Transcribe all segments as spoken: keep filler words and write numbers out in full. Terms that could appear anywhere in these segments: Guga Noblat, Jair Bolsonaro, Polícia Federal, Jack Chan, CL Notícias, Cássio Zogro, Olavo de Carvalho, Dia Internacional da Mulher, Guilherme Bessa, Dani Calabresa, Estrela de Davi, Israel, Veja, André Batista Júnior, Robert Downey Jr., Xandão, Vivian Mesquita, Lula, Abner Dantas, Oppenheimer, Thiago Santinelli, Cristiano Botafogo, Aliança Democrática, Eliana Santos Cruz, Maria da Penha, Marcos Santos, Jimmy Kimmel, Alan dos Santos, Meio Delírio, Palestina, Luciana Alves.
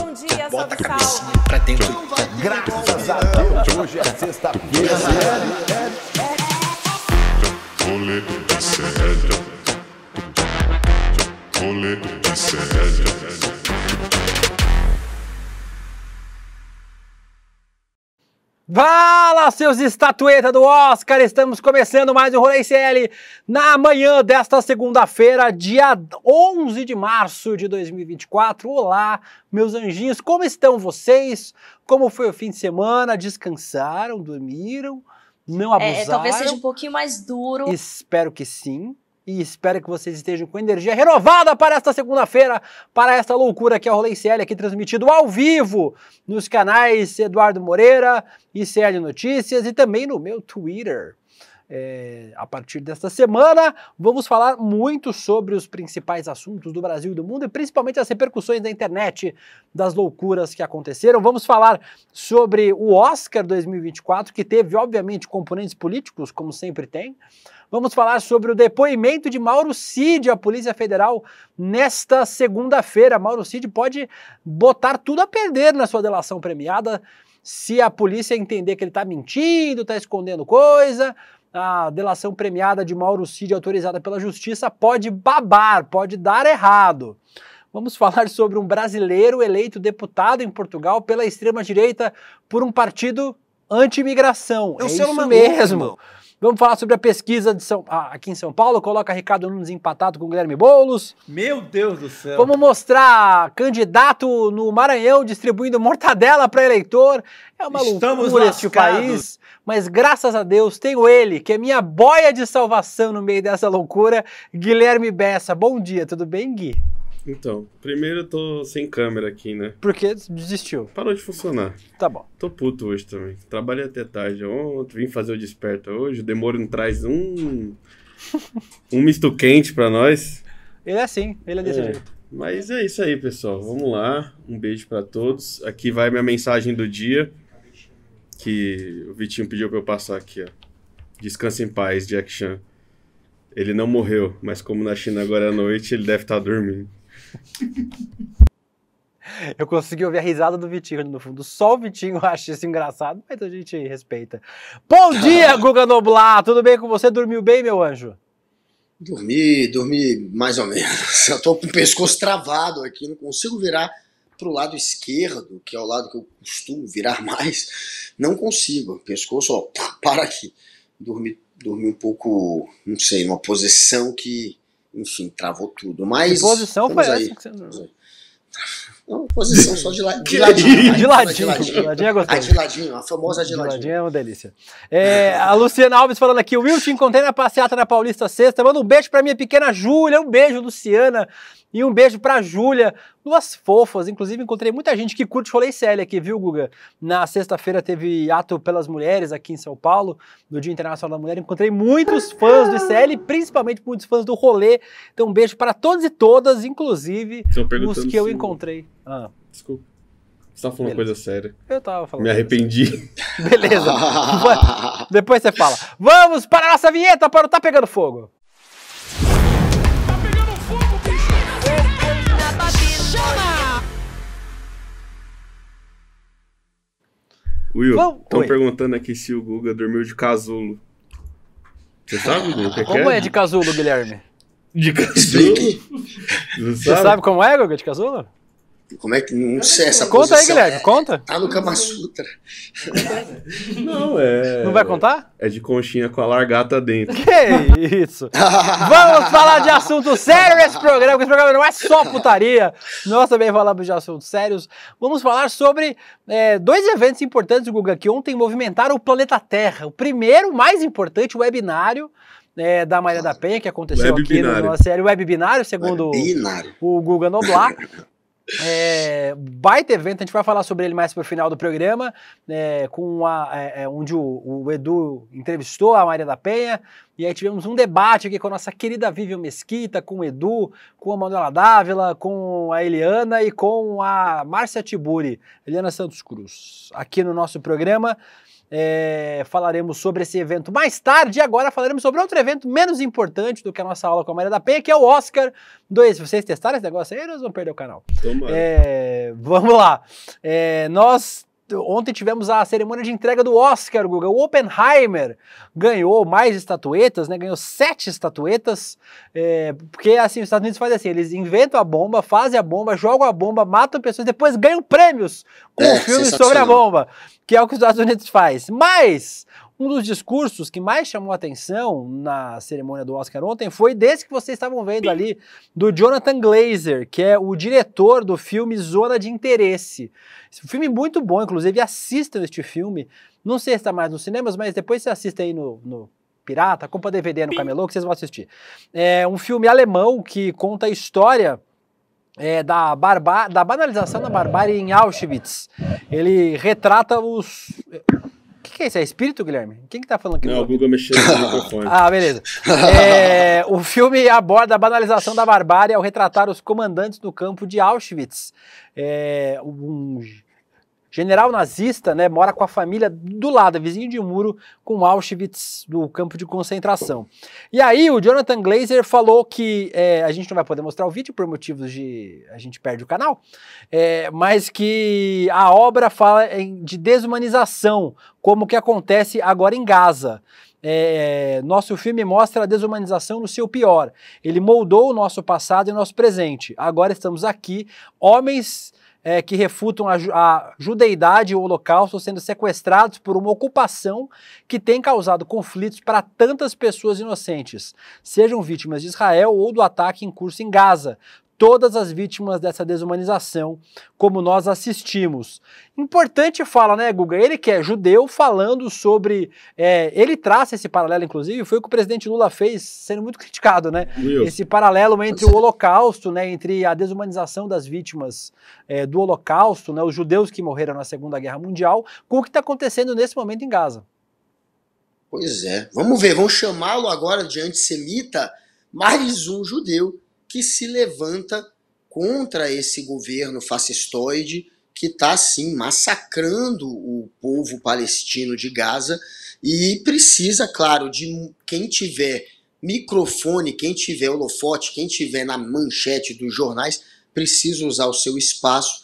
Bom dia, bota salve, a cabecinha salve. Pra dentro. Graças a Deus, hoje é sexta-feira. Rolê C L. Rolê C L. Fala, seus estatuetas do Oscar! Estamos começando mais um Rolê C L na manhã desta segunda-feira, dia onze de março de dois mil e vinte e quatro. Olá, meus anjinhos! Como estão vocês? Como foi o fim de semana? Descansaram? Dormiram? Não abusaram? É, talvez seja um pouquinho mais duro. Espero que sim. E espero que vocês estejam com energia renovada para esta segunda-feira, para esta loucura que é o Rolê C L, aqui transmitido ao vivo nos canais Eduardo Moreira e C L Notícias e também no meu Twitter. É, a partir desta semana, vamos falar muito sobre os principais assuntos do Brasil e do mundo e principalmente as repercussões da internet, das loucuras que aconteceram. Vamos falar sobre o Oscar dois mil e vinte e quatro, que teve, obviamente, componentes políticos, como sempre tem. Vamos falar sobre o depoimento de Mauro Cid à Polícia Federal nesta segunda-feira. Mauro Cid pode botar tudo a perder na sua delação premiada se a polícia entender que ele está mentindo, está escondendo coisa. A delação premiada de Mauro Cid, autorizada pela Justiça, pode babar, pode dar errado. Vamos falar sobre um brasileiro eleito deputado em Portugal pela extrema-direita por um partido anti-imigração. É isso mesmo. Vamos falar sobre a pesquisa de São... ah, aqui em São Paulo, coloca Ricardo Nunes empatado com Guilherme Boulos. Meu Deus do céu! Vamos mostrar candidato no Maranhão distribuindo mortadela para eleitor. É uma Estamos loucura lascados. Este país. Mas graças a Deus tenho ele, que é minha boia de salvação no meio dessa loucura, Guilherme Bessa. Bom dia, tudo bem, Gui? Então, primeiro eu tô sem câmera aqui, né? Porque desistiu. Parou de funcionar. Tá bom. Tô puto hoje também. Trabalhei até tarde ontem, vim fazer o desperta hoje, o Demoro não traz um... um misto quente pra nós. Ele é assim, ele é desse é. jeito. Mas é isso aí, pessoal. Vamos lá. Um beijo pra todos. Aqui vai minha mensagem do dia, que o Vitinho pediu pra eu passar aqui, ó. Descansa em paz, Jack Chan. Ele não morreu, mas como na China agora é noite, ele deve estar dormindo. Eu consegui ouvir a risada do Vitinho no fundo. Só o Vitinho acha isso engraçado, mas a gente respeita. Bom dia, Guga Noblat! Tudo bem com você? Dormiu bem, meu anjo? Dormi, dormi mais ou menos. Eu tô com o pescoço travado aqui, não consigo virar pro lado esquerdo, que é o lado que eu costumo virar mais. Não consigo. O pescoço, ó, para aqui. Dormi, dormi um pouco, não sei, numa posição que... enfim, travou tudo, mas... Que posição foi aí. essa que você não... Não, posição só de, la... de ladinho. De ladinho, de ladinho, de ladinho é gostoso. A de ladinho, a famosa de, de ladinho. ladinho. É uma delícia. É, a Luciana Alves falando aqui, Will, te encontrei na passeata na Paulista sexta, manda um beijo pra minha pequena Júlia, um beijo, Luciana, e um beijo pra Júlia, duas fofas, inclusive encontrei muita gente que curte Rolê C L aqui, viu, Guga? Na sexta-feira teve ato pelas mulheres aqui em São Paulo, no Dia Internacional da Mulher, encontrei muitos fãs do C L, principalmente muitos fãs do Rolê, então um beijo para todos e todas, inclusive os que eu encontrei. Ah. Desculpa. Você tava falando Beleza. coisa séria. Eu tava falando. Me arrependi. Beleza. Depois você fala. Vamos para a nossa vinheta para o Tá Pegando Fogo. Tá pegando fogo, bicho. Will, estão perguntando aqui se o Guga dormiu de casulo. Você sabe, Guga, o que é? Como é de casulo, Guilherme? De casulo? Você, você sabe? sabe como é, Guga, de casulo? Como é que não sei essa Conta posição. aí, Guilherme, é, conta. Tá no Kama Sutra. Não, é... Não vai contar? É de conchinha com a largata dentro. Que isso. Vamos falar de assuntos sérios nesse programa, porque esse programa não é só putaria. Nós também falamos de assuntos sérios. Vamos falar sobre é, dois eventos importantes, Guga, que ontem movimentaram o planeta Terra. O primeiro, mais importante, o webinário. É, da Maria da Penha, que aconteceu aqui na nossa série Web Binário, segundo o Guga Noblat. É, baita evento, a gente vai falar sobre ele mais pro final do programa, é, com a, é, onde o, o Edu entrevistou a Maria da Penha, e aí tivemos um debate aqui com a nossa querida Vivian Mesquita, com o Edu, com a Manuela Dávila, com a Eliana e com a Márcia Tiburi, Eliana Santos Cruz, aqui no nosso programa. É, falaremos sobre esse evento mais tarde. E agora falaremos sobre outro evento menos importante do que a nossa aula com a Maria da Penha, que é o Oscar dois. Vocês testaram esse negócio aí, nós vamos perder o canal. É, vamos lá. É, nós... Ontem tivemos a cerimônia de entrega do Oscar, Guga. O Oppenheimer ganhou mais estatuetas, né? Ganhou sete estatuetas, é, porque assim, os Estados Unidos fazem assim, eles inventam a bomba, fazem a bomba, jogam a bomba, matam pessoas, depois ganham prêmios com é, filmes sobre a bomba, que é o que os Estados Unidos faz. Mas um dos discursos que mais chamou a atenção na cerimônia do Oscar ontem foi desse que vocês estavam vendo ali, do Jonathan Glazer, que é o diretor do filme Zona de Interesse. Esse filme é muito bom, inclusive assistam este filme. Não sei se está mais nos cinemas, mas depois você assiste aí no... no... Pirata, compra D V D no camelô que vocês vão assistir. É um filme alemão que conta a história é, da, barba... da banalização da barbárie em Auschwitz. Ele retrata os... O que, que é isso? É espírito, Guilherme? Quem que tá falando aqui? Não, o Guga mexeu no microfone. Ah, beleza. É, o filme aborda a banalização da barbárie ao retratar os comandantes do campo de Auschwitz. É, um general nazista, né, mora com a família do lado, vizinho de um muro, com Auschwitz, do campo de concentração. E aí o Jonathan Glazer falou que, é, a gente não vai poder mostrar o vídeo por motivos de... a gente perde o canal, é, mas que a obra fala de desumanização, como que acontece agora em Gaza. É, nosso filme mostra a desumanização no seu pior. Ele moldou o nosso passado e o nosso presente. Agora estamos aqui, homens é, que refutam a, a judeidade e o holocausto, sendo sequestrados por uma ocupação que tem causado conflitos para tantas pessoas inocentes, sejam vítimas de Israel ou do ataque em curso em Gaza. Todas as vítimas dessa desumanização, como nós assistimos. Importante fala, né, Guga? Ele que é judeu, falando sobre... É, ele traça esse paralelo, inclusive, foi o que o presidente Lula fez, sendo muito criticado, né? Meu. Esse paralelo entre o holocausto, né, entre a desumanização das vítimas é, do holocausto, né, os judeus que morreram na Segunda Guerra Mundial, com o que está acontecendo nesse momento em Gaza. Pois é. Vamos ver, vamos chamá-lo agora de antissemita, mais um judeu que se levanta contra esse governo fascistoide que está, sim, massacrando o povo palestino de Gaza e precisa, claro, de quem tiver microfone, quem tiver holofote, quem tiver na manchete dos jornais, precisa usar o seu espaço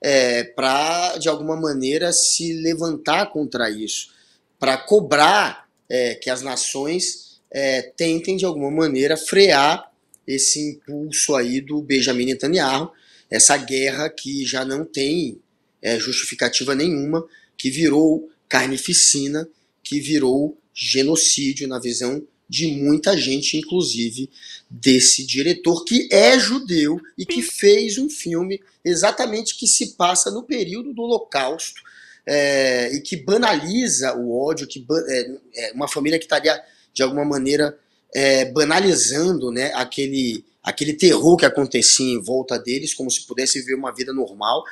é, para, de alguma maneira, se levantar contra isso, para cobrar é, que as nações é, tentem, de alguma maneira, frear esse impulso aí do Benjamin Netanyahu, essa guerra que já não tem é, justificativa nenhuma, que virou carnificina, que virou genocídio na visão de muita gente, inclusive desse diretor, que é judeu e que fez um filme exatamente que se passa no período do Holocausto é, e que banaliza o ódio, que é, é uma família que estaria, de alguma maneira, É, banalizando, né, aquele, aquele terror que acontecia em volta deles, como se pudesse viver uma vida normal,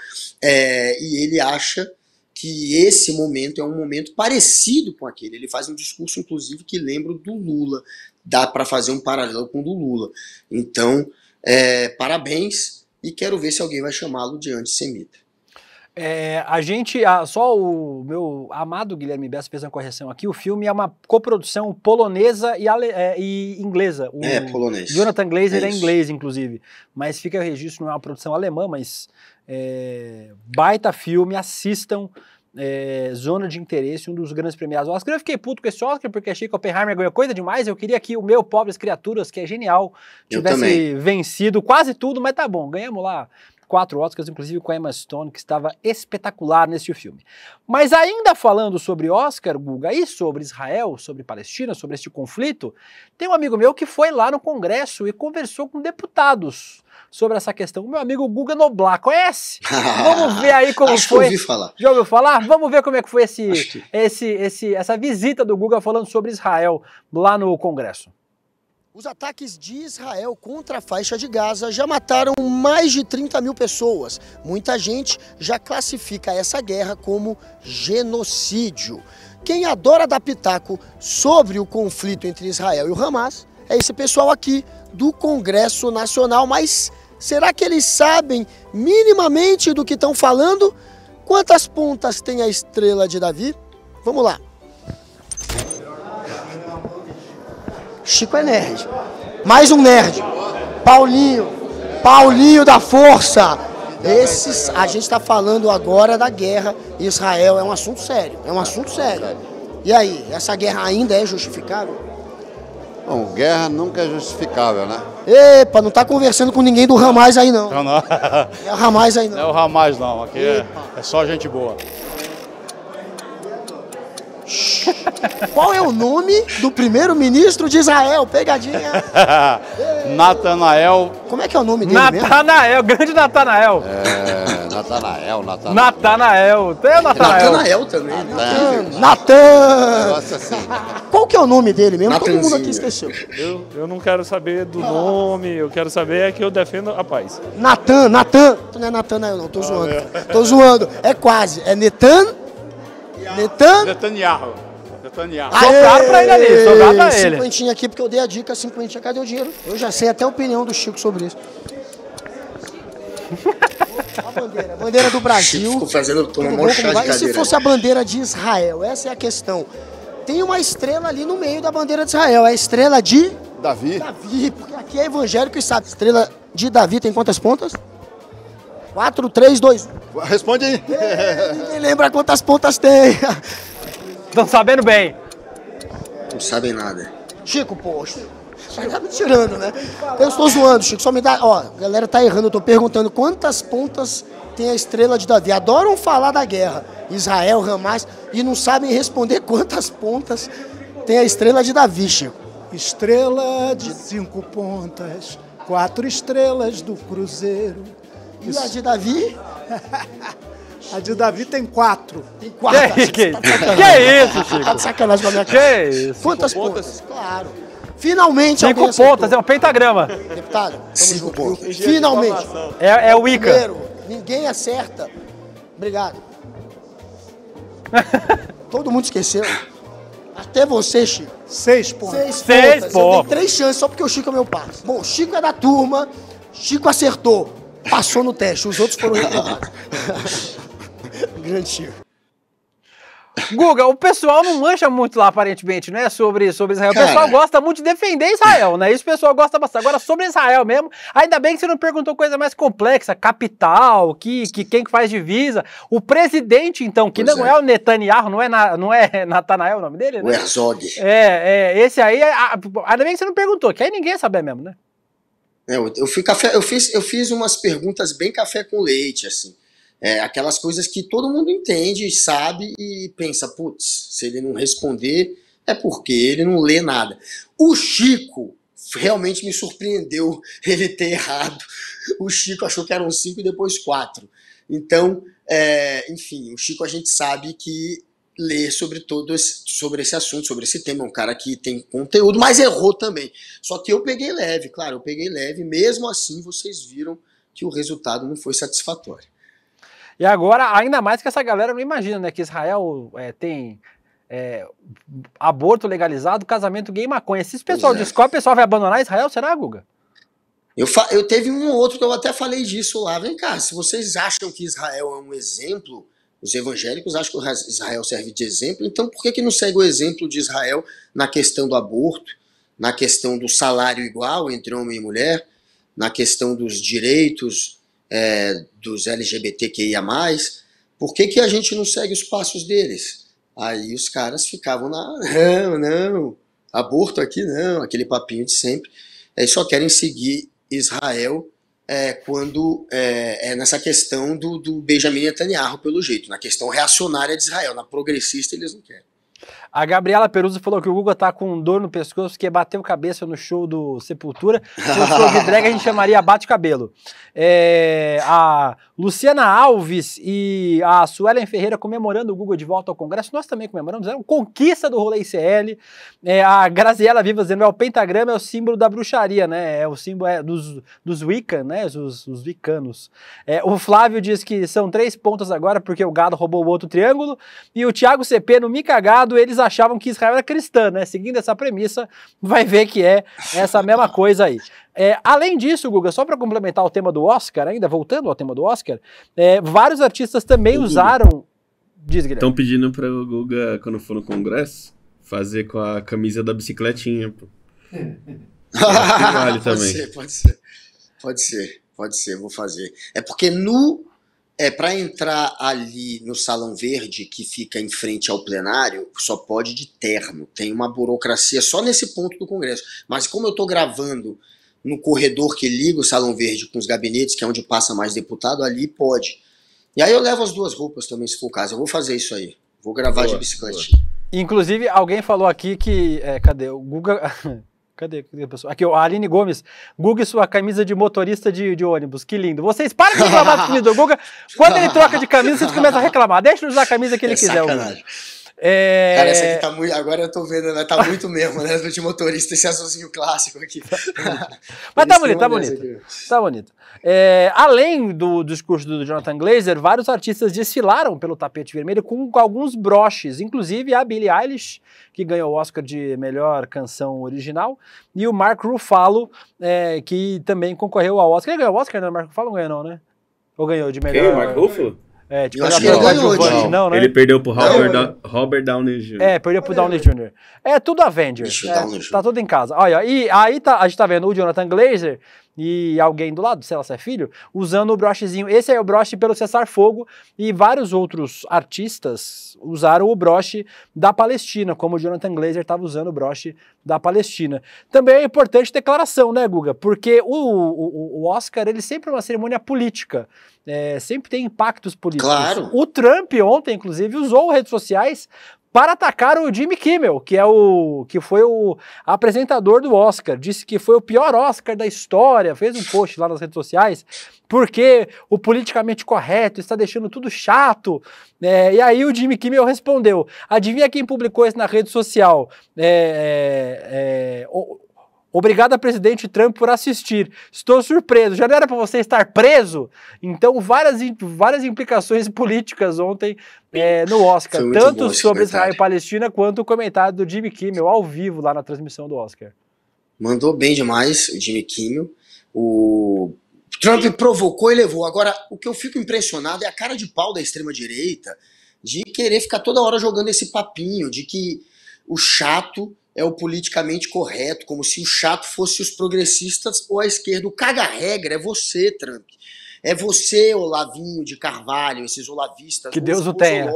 é, e ele acha que esse momento é um momento parecido com aquele. Ele faz um discurso, inclusive, que lembra do Lula, dá para fazer um paralelo com o do Lula. Então, é, parabéns, e quero ver se alguém vai chamá-lo de antissemita. É, a gente, a, só o meu amado Guilherme Bessa fez uma correção aqui, o filme é uma coprodução polonesa e, ale, é, e inglesa. O é, polonês. Jonathan Glazer é, é inglês, inclusive, mas fica o registro, não é uma produção alemã, mas é, baita filme, assistam. É, Zona de Interesse, um dos grandes premiados do Oscar. Eu fiquei puto com esse Oscar porque achei que o Oppenheimer ganhou coisa demais. Eu queria que o meu Pobres Criaturas, que é genial, tivesse vencido quase tudo, mas tá bom, ganhamos lá quatro Oscars, inclusive com a Emma Stone, que estava espetacular nesse filme. Mas ainda falando sobre Oscar, Guga, e sobre Israel, sobre Palestina, sobre este conflito, tem um amigo meu que foi lá no Congresso e conversou com deputados sobre essa questão. O meu amigo Guga Noblat, conhece? Vamos ver aí como Acho foi. Que ouvi falar. Já ouviu falar? Vamos ver como é que foi esse, que... Esse, esse, essa visita do Guga falando sobre Israel lá no Congresso. Os ataques de Israel contra a faixa de Gaza já mataram mais de trinta mil pessoas. Muita gente já classifica essa guerra como genocídio. Quem adora dar pitaco sobre o conflito entre Israel e o Hamas é esse pessoal aqui do Congresso Nacional. Mas será que eles sabem minimamente do que estão falando? Quantas pontas tem a Estrela de Davi? Vamos lá. Chico é nerd. Mais um nerd. Paulinho. Paulinho da Força. Esses, a gente está falando agora da guerra em Israel. É um assunto sério. É um assunto sério. E aí, essa guerra ainda é justificável? Bom, guerra nunca é justificável, né? Epa, não tá conversando com ninguém do Hamas aí, não. Não, não. É o Hamas aí, não. Não é o Hamas, não. Aqui é, é só gente boa. Qual é o nome do primeiro-ministro de Israel? Pegadinha. Natanael. Como é que é o nome dele mesmo? Natanael, grande Natanael. É, Natanael, Natanael. Natanael, tem o Natanael. Natanael também. Natan. Natan. Nossa, assim. Qual que é o nome dele mesmo? Todo mundo aqui esqueceu. Eu, eu não quero saber do nome, eu quero saber é que eu defendo a paz. Natan, Natan. Não é Natanael não, tô ah, zoando. É. Tô zoando, é quase, é Netan. Netan? Netanyahu. Netanyahu. Sobraram pra ele ali, sobraram pra ele. Cinquentinha aqui, porque eu dei a dica, cinquentinha, cadê o dinheiro? Eu já sei até a opinião do Chico sobre isso. A bandeira, a bandeira do Brasil. Chico fazendo um monte de cadeira. E se fosse a bandeira de Israel? Essa é a questão. Tem uma estrela ali no meio da bandeira de Israel, é a estrela de... Davi. Davi, porque aqui é evangélico e sabe. Estrela de Davi tem quantas pontas? quatro, três, dois. Responde aí. É, ninguém lembra quantas pontas tem. Estão sabendo bem. Não sabem nada. Chico, poxa. Você tá me tirando, né? Eu estou zoando, Chico. Só me dá... Ó, a galera tá errando. Eu tô perguntando quantas pontas tem a estrela de Davi. Adoram falar da guerra. Israel, Hamas. E não sabem responder quantas pontas tem a estrela de Davi, Chico. Estrela de cinco pontas. Quatro estrelas do Cruzeiro. E a de Davi? A de Davi tem quatro. Tem quatro. Que, que, tá que é isso, Chico? Tá de sacanagem com a minha cara. Que isso? Quantas pontas? pontas? Claro. Finalmente Cinco alguém Cinco pontas, é um pentagrama. Deputado, vamos Cinco juntos. pontas. Finalmente. É, é o Ica. Primeiro, ninguém acerta. Obrigado. Todo mundo esqueceu. Até você, Chico. Seis pontas. Seis, Seis pontas. pontas. Eu tenho três chances só porque o Chico é meu parceiro. Bom, o Chico é da turma. Chico acertou. Passou no teste, os outros foram reprovados. Grande Chico. Guga, o pessoal não mancha muito lá, aparentemente, né? Sobre, sobre Israel. O Cara. pessoal gosta muito de defender Israel, né? Isso o pessoal gosta bastante. Agora, sobre Israel mesmo, ainda bem que você não perguntou coisa mais complexa. Capital, que, que, quem que faz divisa. O presidente, então, que pois não é. é o Netanyahu, não é, na, não é Natanael o nome dele, né? O Herzog. É, é, esse aí, a, ainda bem que você não perguntou, que aí ninguém ia saber mesmo, né? Eu, eu, fui café, eu, fiz, eu fiz umas perguntas bem café com leite, assim. É, aquelas coisas que todo mundo entende, sabe e pensa, putz, se ele não responder é porque ele não lê nada. O Chico realmente me surpreendeu ele ter errado. O Chico achou que eram cinco e depois quatro. Então, é, enfim, o Chico a gente sabe que lê sobre, todo esse, sobre esse assunto, sobre esse tema, é um cara que tem conteúdo, mas errou também. Só que eu peguei leve, claro, eu peguei leve, mesmo assim vocês viram que o resultado não foi satisfatório. E agora, ainda mais que essa galera não imagina, né, que Israel é, tem... É, aborto legalizado, casamento gay e maconha. Se esse pessoal descobre, o pessoal vai abandonar Israel, será, Guga? Eu, eu teve um ou outro que eu até falei disso lá. Vem cá, se vocês acham que Israel é um exemplo... Os evangélicos acham que Israel serve de exemplo, então por que, que não segue o exemplo de Israel na questão do aborto, na questão do salário igual entre homem e mulher, na questão dos direitos é, dos L G B T Q I A mais, por que, que a gente não segue os passos deles? Aí os caras ficavam na... Não, não, aborto aqui não, aquele papinho de sempre. Aí só querem seguir Israel... É, quando é, é nessa questão do, do Benjamin Netanyahu, pelo jeito, na questão reacionária de Israel, na progressista eles não querem. A Gabriela Peruso falou que o Guga tá com dor no pescoço, que bateu cabeça no show do Sepultura. Se fosse show de drag, a gente chamaria bate-cabelo. É, a Luciana Alves e a Suelen Ferreira comemorando o Guga de volta ao Congresso. Nós também comemoramos, era uma conquista do Rolê C L. É, a Graziela Viva dizendo, é, o pentagrama é o símbolo da bruxaria, né? É o símbolo é, dos, dos Wiccan, né? Os, os Wiccanos. É, o Flávio diz que são três pontas agora, porque o gado roubou o outro triângulo. E o Thiago C P, no me cagado, eles achavam que Israel era cristã, né? Seguindo essa premissa, vai ver que é essa mesma coisa aí. É, além disso, Guga, só para complementar o tema do Oscar, ainda voltando ao tema do Oscar, é, vários artistas também usaram Diz, Guilherme. Estão pedindo para o Guga, quando for no Congresso, fazer com a camisa da bicicletinha, pô. Vale também. Pode ser, pode ser. Pode ser, pode ser, vou fazer. É porque no... É, para entrar ali no Salão Verde, que fica em frente ao plenário, só pode de terno. Tem uma burocracia só nesse ponto do Congresso. Mas como eu estou gravando no corredor que liga o Salão Verde com os gabinetes, que é onde passa mais deputado, ali pode. E aí eu levo as duas roupas também, se for o caso. Eu vou fazer isso aí. Vou gravar boa, de bicicletinha. Boa. Inclusive, alguém falou aqui que... É, cadê? O Guga... Cadê a pessoa? Aqui, a Aline Gomes. Guga e sua camisa de motorista de, de ônibus. Que lindo. Vocês param de reclamar do time do Guga. Quando ele troca de camisa, vocês começam a reclamar. Deixa ele usar a camisa que ele é quiser. É... Cara, essa aqui tá muito... Agora eu tô vendo, ela tá muito mesmo, né? De motorista, esse azulzinho clássico aqui. Mas tá bonito, tá bonito. Tá bonito. É, além do, do discurso do Jonathan Glazer, vários artistas desfilaram pelo tapete vermelho com, com alguns broches, inclusive a Billie Eilish, que ganhou o Oscar de melhor canção original, e o Mark Ruffalo, é, que também concorreu ao Oscar. Ele ganhou o Oscar, né? O Mark Ruffalo não ganhou, não, né? Ou ganhou de melhor... Quem? Mark Ruffalo? É, tipo, ele, ganhou, não, não, né? Ele perdeu pro Robert, não, da Robert Downey Júnior É, perdeu pro Downey Júnior É tudo Avengers. É, Downey, tá tudo em casa. Olha, e aí tá, a gente tá vendo o Jonathan Glazer e alguém do lado, sei lá se é filho, usando o brochezinho. Esse é o broche pelo cessar-fogo, e vários outros artistas usaram o broche da Palestina, como o Jonathan Glazer estava usando o broche da Palestina. Também é importante declaração, né, Guga? Porque o, o, o Oscar, ele sempre é uma cerimônia política. É, sempre tem impactos políticos. Claro. O Trump ontem, inclusive, usou redes sociais para atacar o Jimmy Kimmel, que, é o, que foi o apresentador do Oscar. Disse que foi o pior Oscar da história, fez um post lá nas redes sociais, porque o politicamente correto está deixando tudo chato. É, e aí o Jimmy Kimmel respondeu. Adivinha quem publicou isso na rede social? É... é, é o, Obrigado, presidente Trump, por assistir. Estou surpreso. Já não era para você estar preso? Então, várias, várias implicações políticas ontem é, no Oscar. Tanto sobre Israel e Palestina, quanto o comentário do Jimmy Kimmel, ao vivo, lá na transmissão do Oscar. Mandou bem demais o Jimmy Kimmel. O Trump provocou e levou. Agora, o que eu fico impressionado é a cara de pau da extrema-direita de querer ficar toda hora jogando esse papinho de que o chato... é o politicamente correto, como se o chato fosse os progressistas ou a esquerda. O caga-regra é você, Trump. É você, Olavinho de Carvalho, esses olavistas. Que Deus o tenha.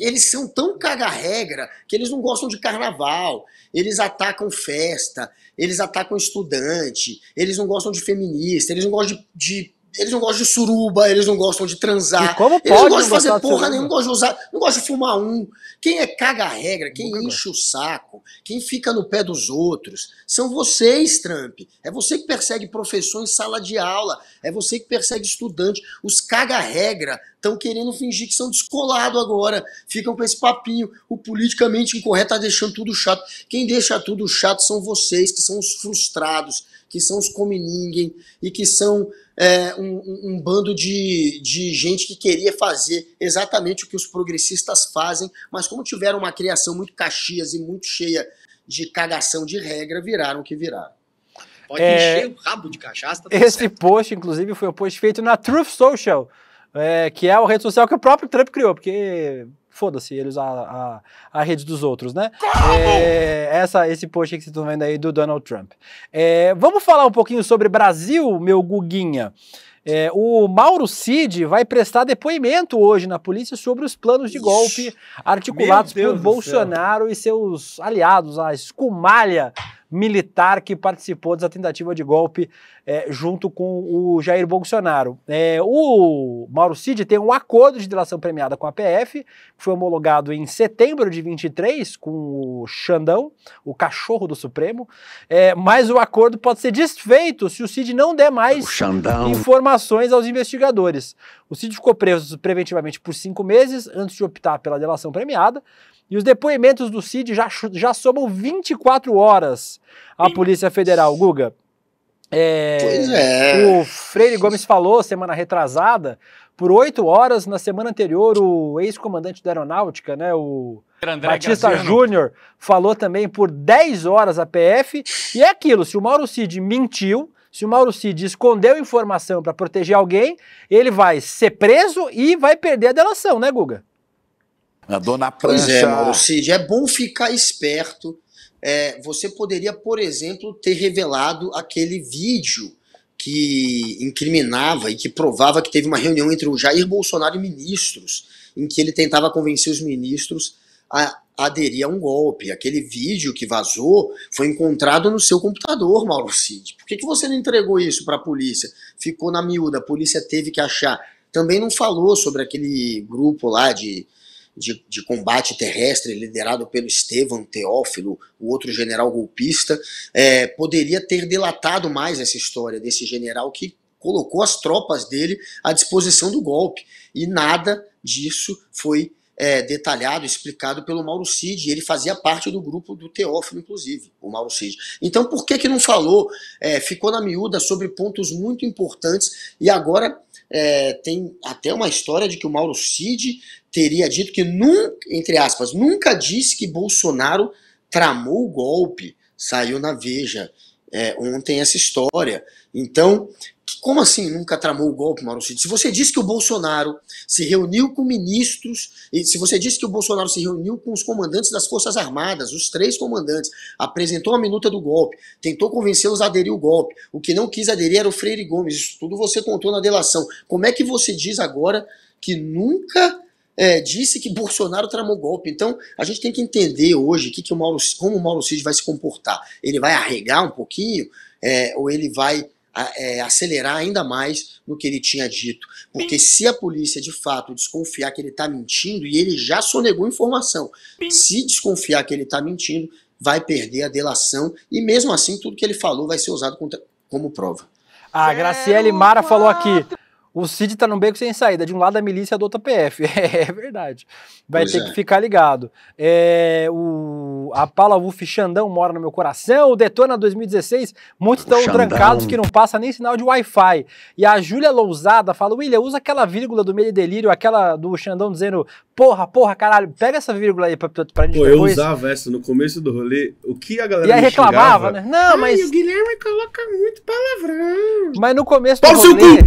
Eles são tão caga-regra que eles não gostam de carnaval, eles atacam festa, eles atacam estudante, eles não gostam de feminista, eles não gostam de... de Eles não gostam de suruba, eles não gostam de transar, como pode, eles não gostam não de fazer porra nenhuma, não gostam de usar, não gostam de fumar um. Quem é caga-regra, quem Nunca enche gosto. o saco, quem fica no pé dos outros, são vocês, Trump. É você que persegue professor em sala de aula, é você que persegue estudante. Os caga-regra estão querendo fingir que são descolados agora, ficam com esse papinho. O politicamente incorreto está deixando tudo chato. Quem deixa tudo chato são vocês, que são os frustrados, que são os come ninguém e que são... É, um, um, um bando de, de gente que queria fazer exatamente o que os progressistas fazem, mas como tiveram uma criação muito caxias e muito cheia de cagação de regra, viraram o que viraram. Pode é, encher o rabo de cachaça. Tá esse certo. post, inclusive, foi um post feito na Truth Social, é, que é a rede social que o próprio Trump criou, porque... Foda-se, ele usa a, a, a rede dos outros, né? É, essa, esse post que vocês estão vendo aí do Donald Trump. É, vamos falar um pouquinho sobre Brasil, meu Guguinha. É, o Mauro Cid vai prestar depoimento hoje na polícia sobre os planos de golpe Ixi, articulados por Bolsonaro e seus aliados, a escumalha militar que participou dessa tentativa de golpe é, junto com o Jair Bolsonaro. É, o Mauro Cid tem um acordo de delação premiada com a P F, que foi homologado em setembro de vinte e três com o Xandão, o cachorro do Supremo, é, mas o acordo pode ser desfeito se o Cid não der mais informações aos investigadores. O Cid ficou preso preventivamente por cinco meses antes de optar pela delação premiada, e os depoimentos do Cid já, já somam vinte e quatro horas à Polícia Federal. Guga, é, pois é. O Freire Gomes falou, semana retrasada, por oito horas, na semana anterior, o ex-comandante da Aeronáutica, né, o André Batista Júnior, falou também por dez horas a P F. E é aquilo, se o Mauro Cid mentiu, se o Mauro Cid escondeu informação para proteger alguém, ele vai ser preso e vai perder a delação, né, Guga? A dona Prancha. Pois é, Mauro Cid, é bom ficar esperto. É, você poderia, por exemplo, ter revelado aquele vídeo que incriminava e que provava que teve uma reunião entre o Jair Bolsonaro e ministros, em que ele tentava convencer os ministros a aderir a um golpe. Aquele vídeo que vazou foi encontrado no seu computador, Mauro Cid. Por que que você não entregou isso para a polícia? Ficou na miúda, a polícia teve que achar. Também não falou sobre aquele grupo lá de, de, de combate terrestre liderado pelo Estevam Teófilo, o outro general golpista. É, poderia ter delatado mais essa história desse general que colocou as tropas dele à disposição do golpe. E nada disso foi é, detalhado, explicado pelo Mauro Cid. Ele fazia parte do grupo do Teófilo, inclusive, o Mauro Cid. Então por que que não falou? É, ficou na miúda sobre pontos muito importantes e agora... É, tem até uma história de que o Mauro Cid teria dito que nunca, entre aspas, nunca disse que Bolsonaro tramou o golpe. Saiu na Veja é, ontem essa história. Então, como assim nunca tramou o golpe, Mauro Cid? Se você disse que o Bolsonaro se reuniu com ministros, e se você disse que o Bolsonaro se reuniu com os comandantes das Forças Armadas, os três comandantes, apresentou a minuta do golpe, tentou convencê-los a aderir ao golpe, o que não quis aderir era o Freire Gomes, isso tudo você contou na delação. Como é que você diz agora que nunca é, disse que Bolsonaro tramou o golpe? Então, a gente tem que entender hoje que que o Mauro, como o Mauro Cid vai se comportar. Ele vai arregar um pouquinho, é, ou ele vai... A, é, acelerar ainda mais no que ele tinha dito, porque se a polícia de fato desconfiar que ele está mentindo, e ele já sonegou informação, se desconfiar que ele está mentindo, vai perder a delação, e mesmo assim tudo que ele falou vai ser usado contra, como prova. A Graciele Mara falou aqui: o Cid tá num beco sem saída, de um lado a milícia, do outro a P F. É verdade. Vai pois ter é. que ficar ligado. É, o, a Paula Wolf, Xandão mora no meu coração. O Detona dois mil e dezesseis, muitos estão trancados que não passa nem sinal de Wi-Fi. E a Júlia Lousada fala: William, usa aquela vírgula do Meio Delírio, aquela do Xandão dizendo porra, porra, caralho, pega essa vírgula aí pra, pra gente. Pô, eu depois usava essa no começo do rolê. O que a galera e aí reclamava, xingava, né? Não, ai, mas... o Guilherme coloca muito palavrão. Mas no começo do Posso rolê...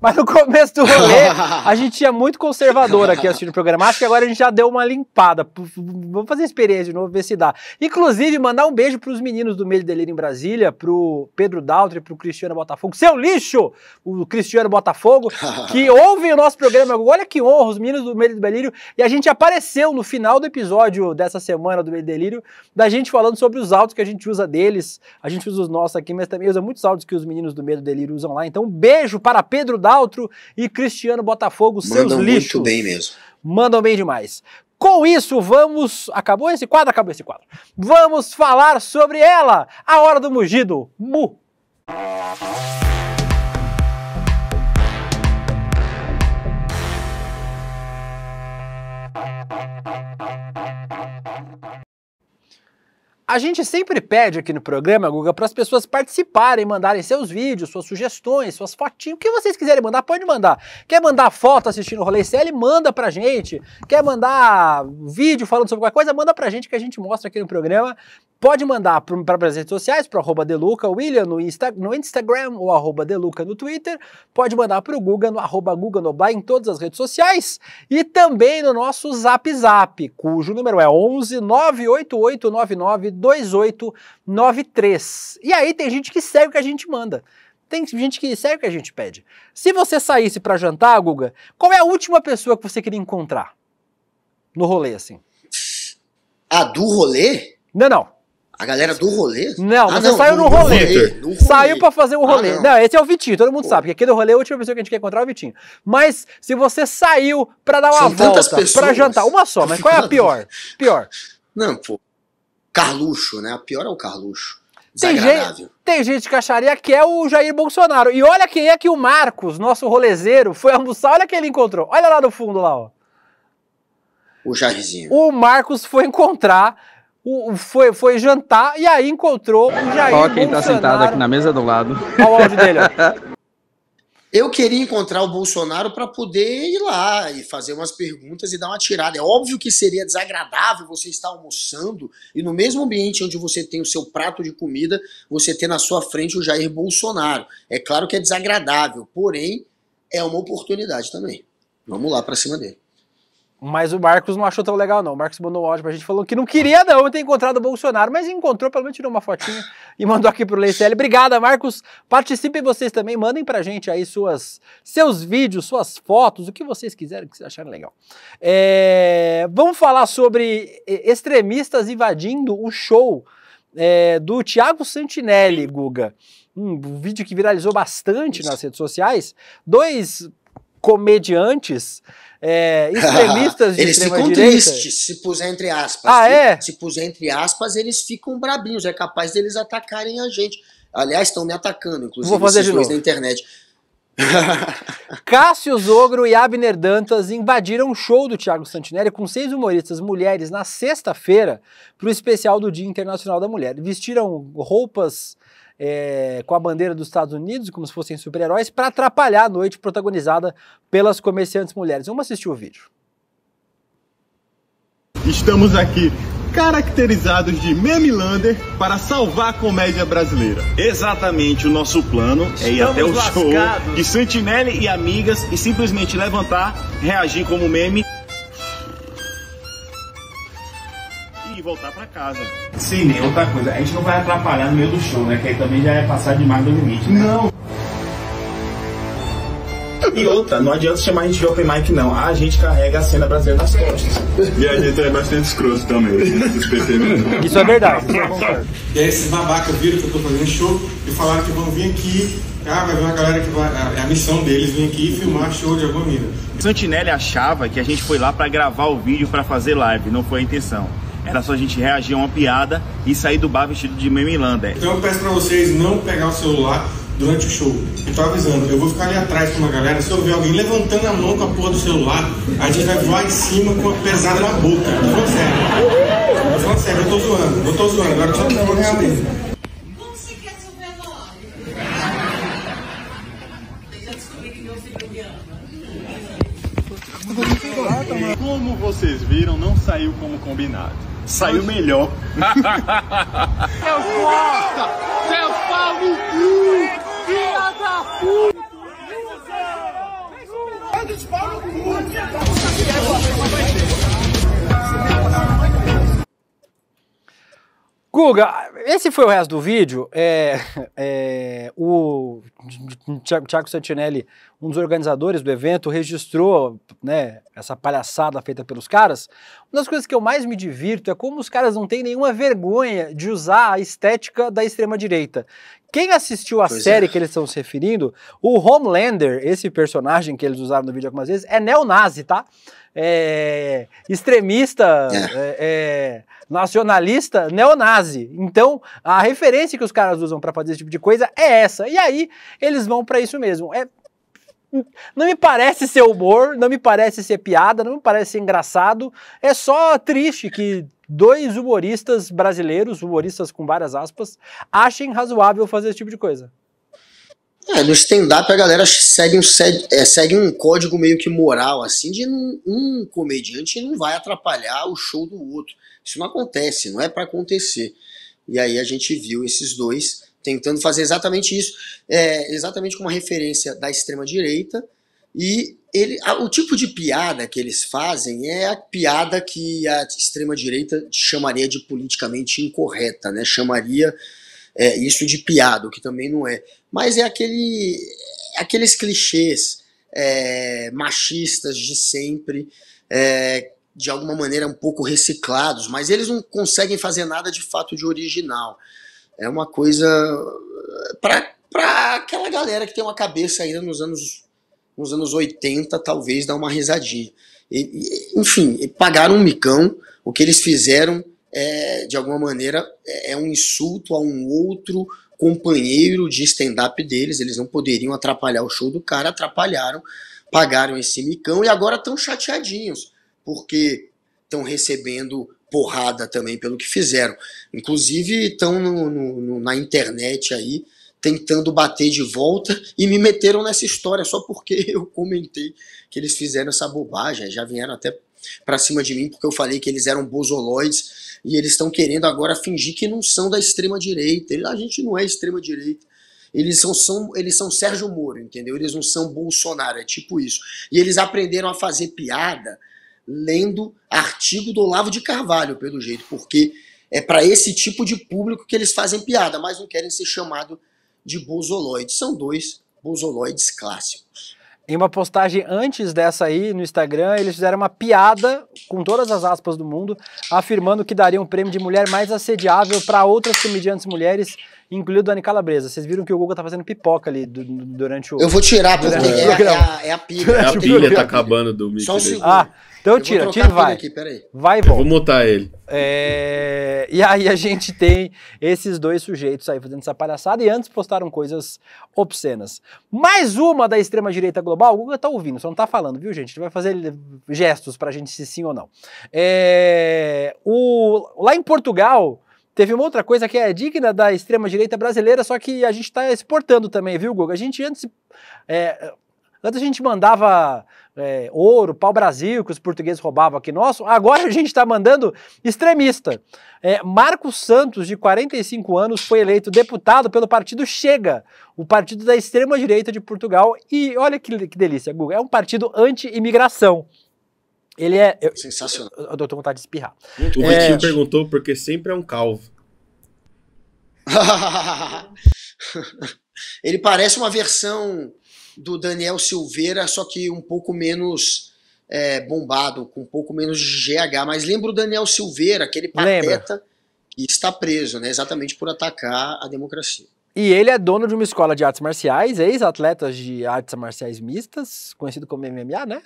Mas no começo do rolê, a gente ia muito conservador aqui assistindo o programa. Acho que agora a gente já deu uma limpada. Vamos fazer experiência de novo, ver se dá. Inclusive, mandar um beijo pros meninos do Meio Delírio em Brasília, pro Pedro Daltri, pro Cristiano Botafogo. Seu lixo! O Cristiano Botafogo, que ouvem o nosso programa. Olha que honra, os meninos do Meio Delírio. E a gente apareceu no final do episódio dessa semana do Meio Delírio, da gente falando sobre os áudios que a gente usa deles. A gente usa os nossos aqui, mas também usa muitos áudios que os meninos do Meio Delírio usam lá. Então, um beijo para Pedro Daltri e Cristiano Botafogo, seus lixos. Mandam muito bem mesmo. Mandam bem demais. Com isso, vamos... Acabou esse quadro? Acabou esse quadro. Vamos falar sobre ela, a hora do mugido. Mu. A gente sempre pede aqui no programa, Guga, para as pessoas participarem, mandarem seus vídeos, suas sugestões, suas fotinhas, o que vocês quiserem mandar, pode mandar. Quer mandar foto assistindo o Rolê C L? Manda pra gente. Quer mandar vídeo falando sobre qualquer coisa? Manda pra gente que a gente mostra aqui no programa. Pode mandar para as redes sociais, para arroba Deluca, William no, Insta, no Instagram, ou arroba Deluca no Twitter. Pode mandar para o Guga, no arroba Guga Noblat, em todas as redes sociais. E também no nosso Zap Zap, cujo número é onze, nove oito oito nove nove dois oito nove três. E aí tem gente que segue o que a gente manda. Tem gente que segue o que a gente pede. Se você saísse para jantar, Guga, qual é a última pessoa que você queria encontrar no rolê, assim? A do rolê? Não, não. A galera do rolê? Não, ah, você não, saiu no, no, rolê. Rolê, no rolê. Saiu pra fazer um rolê. Ah, não. Não, esse é o Vitinho, todo mundo Pô. sabe. Porque aqui do rolê, a última pessoa que a gente quer encontrar é o Vitinho. Mas se você saiu pra dar uma São volta, pessoas. pra jantar, uma só, mas qual é a pior? Pior. Não, pô. Carluxo, né? A pior é o Carluxo. Tem gente, tem gente que acharia que é o Jair Bolsonaro. E olha quem é que o Marcos, nosso rolezeiro, foi almoçar. Olha quem ele encontrou. Olha lá no fundo, lá, ó. O Jairzinho. O Marcos foi encontrar... O, foi, foi jantar e aí encontrou o Jair Bolsonaro. Ó, quem tá sentado aqui na mesa do lado. Olha o áudio dele, ó. Eu queria encontrar o Bolsonaro para poder ir lá e fazer umas perguntas e dar uma tirada. É óbvio que seria desagradável você estar almoçando e no mesmo ambiente onde você tem o seu prato de comida, você ter na sua frente o Jair Bolsonaro. É claro que é desagradável, porém é uma oportunidade também. Vamos lá para cima dele. Mas o Marcos não achou tão legal, não. O Marcos mandou um áudio pra gente falando que não queria, não, ter encontrado o Bolsonaro, mas encontrou, pelo menos tirou uma fotinha e mandou aqui pro Rolê C L. Obrigada, Marcos. Participem vocês também, mandem pra gente aí suas, seus vídeos, suas fotos, o que vocês quiserem, o que vocês acharem legal. É, vamos falar sobre extremistas invadindo o show é, do Thiago Santinelli, Guga. Um vídeo que viralizou bastante nas redes sociais. Dois comediantes... É, extremistas de eles ficam direita. Tristes se puser entre aspas. Ah, se, é? Se puser entre aspas, eles ficam brabinhos. É capaz deles atacarem a gente. Aliás, estão me atacando, inclusive. Vou fazer de novo. Na internet. Cássio Zogro e Abner Dantas invadiram o show do Thiago Santinelli com seis humoristas mulheres na sexta-feira para o especial do Dia Internacional da Mulher. Vestiram roupas É, com a bandeira dos Estados Unidos, como se fossem super-heróis, para atrapalhar a noite protagonizada pelas comerciantes mulheres. Vamos assistir o vídeo. Estamos aqui caracterizados de Memelander para salvar a comédia brasileira. Exatamente, o nosso plano é ir até o show de Santinelli e amigas e simplesmente levantar, reagir como meme e voltar para casa. Sim, nem outra coisa. A gente não vai atrapalhar no meio do show, né? Que aí também já é passar demais do limite, né? Não! E outra, não adianta chamar a gente de open mic, não. A gente carrega a cena brasileira nas costas. E a gente é bastante escroto também. Isso é verdade. E aí esses babacas viram que eu tô fazendo show e falaram que vão vir aqui. Ah, vai vir uma galera que vai... A missão deles vir aqui e filmar show de alguma mina. Santinelli achava que a gente foi lá pra gravar o vídeo pra fazer live. Não foi a intenção. Era só a gente reagir a uma piada e sair do bar vestido de Memelander. Então eu peço pra vocês não pegar o celular durante o show. Eu tô avisando, eu vou ficar ali atrás com uma galera. Se eu ver alguém levantando a mão com a porra do celular, a gente vai voar em cima com a pesada na boca. Tô falando sério. Tô falando sério, eu tô zoando. Eu tô zoando, agora só que eu vou ganhar mesmo. Como você quer resolver agora? Eu já descobri que meu filho me ama. Como vocês viram, não saiu como combinado. Saiu melhor. Seu bosta! Seu pau no cu! Filha da puta! Guga, esse foi o resto do vídeo. É, é, o Thiago Santinelli, um dos organizadores do evento, registrou, né, essa palhaçada feita pelos caras. Uma das coisas que eu mais me divirto é como os caras não têm nenhuma vergonha de usar a estética da extrema-direita. Quem assistiu a pois série é. que eles estão se referindo, o Homelander, esse personagem que eles usaram no vídeo algumas vezes, é neonazi, tá? É, extremista, é. É, nacionalista, neonazi. Então, a referência que os caras usam para fazer esse tipo de coisa é essa. E aí, eles vão para isso mesmo. É... Não me parece ser humor, não me parece ser piada, não me parece ser engraçado. É só triste que dois humoristas brasileiros, humoristas com várias aspas, achem razoável fazer esse tipo de coisa. É, no stand-up a galera segue um, segue um código meio que moral, assim, de um, um comediante não vai atrapalhar o show do outro. Isso não acontece, não é pra acontecer. E aí a gente viu esses dois tentando fazer exatamente isso, é, exatamente com uma referência da extrema-direita, e ele, a, o tipo de piada que eles fazem é a piada que a extrema-direita chamaria de politicamente incorreta, né? Chamaria é, isso de piada, o que também não é. Mas é aquele, aqueles clichês é, machistas de sempre, é, de alguma maneira um pouco reciclados, mas eles não conseguem fazer nada de fato de original. É uma coisa para aquela galera que tem uma cabeça ainda nos anos, nos anos oitenta, talvez, dar uma risadinha. E, e, enfim, pagaram um micão. O que eles fizeram, é, de alguma maneira, é um insulto a um outro companheiro de stand-up deles. Eles não poderiam atrapalhar o show do cara, atrapalharam, pagaram esse micão e agora estão chateadinhos, porque estão recebendo porrada também pelo que fizeram. Inclusive estão na internet aí tentando bater de volta e me meteram nessa história só porque eu comentei que eles fizeram essa bobagem. Já vieram até pra cima de mim porque eu falei que eles eram bozoloides e eles estão querendo agora fingir que não são da extrema direita. A gente não é extrema direita. Eles são, são, eles são Sérgio Moro, entendeu? Eles não são Bolsonaro, é tipo isso. E eles aprenderam a fazer piada lendo artigo do Olavo de Carvalho, pelo jeito, porque é para esse tipo de público que eles fazem piada, mas não querem ser chamados de bolsoloides. São dois bolsoloides clássicos. Em uma postagem antes dessa aí, no Instagram, eles fizeram uma piada, com todas as aspas do mundo, afirmando que daria um prêmio de mulher mais assediável para outras comediantes mulheres, incluindo a Dani Calabresa. Vocês viram que o Guga tá fazendo pipoca ali do, durante o... Eu vou tirar, porque é, é, é, a, é a pilha. É a pilha, tá acabando do micro. Só um segundo. Ah, então tira, tira e vai. Aqui, vai e volta. Eu vou montar ele. É... E aí a gente tem esses dois sujeitos aí fazendo essa palhaçada e antes postaram coisas obscenas. Mais uma da extrema-direita global, o Guga tá ouvindo, só não tá falando, viu, gente? Ele vai fazer gestos pra gente se sim ou não. É... O... Lá em Portugal... Teve uma outra coisa que é digna da extrema-direita brasileira, só que a gente está exportando também, viu, Guga? A gente antes, é, antes a gente mandava é, ouro, pau-brasil, que os portugueses roubavam aqui nosso, agora a gente está mandando extremista. É, Marcos Santos, de quarenta e cinco anos, foi eleito deputado pelo partido Chega, o partido da extrema-direita de Portugal, e olha que, que delícia, Guga, é um partido anti-imigração. Ele é... Eu, sensacional. Eu, eu, eu tô com vontade de espirrar. O é... Vitinho perguntou porque sempre é um calvo. Ele parece uma versão do Daniel Silveira, só que um pouco menos é, bombado, com um pouco menos de G H. Mas lembra o Daniel Silveira, aquele pateta lembra. Que está preso, né? Exatamente por atacar a democracia. E ele é dono de uma escola de artes marciais, ex-atletas de artes marciais mistas, conhecido como M M A, né?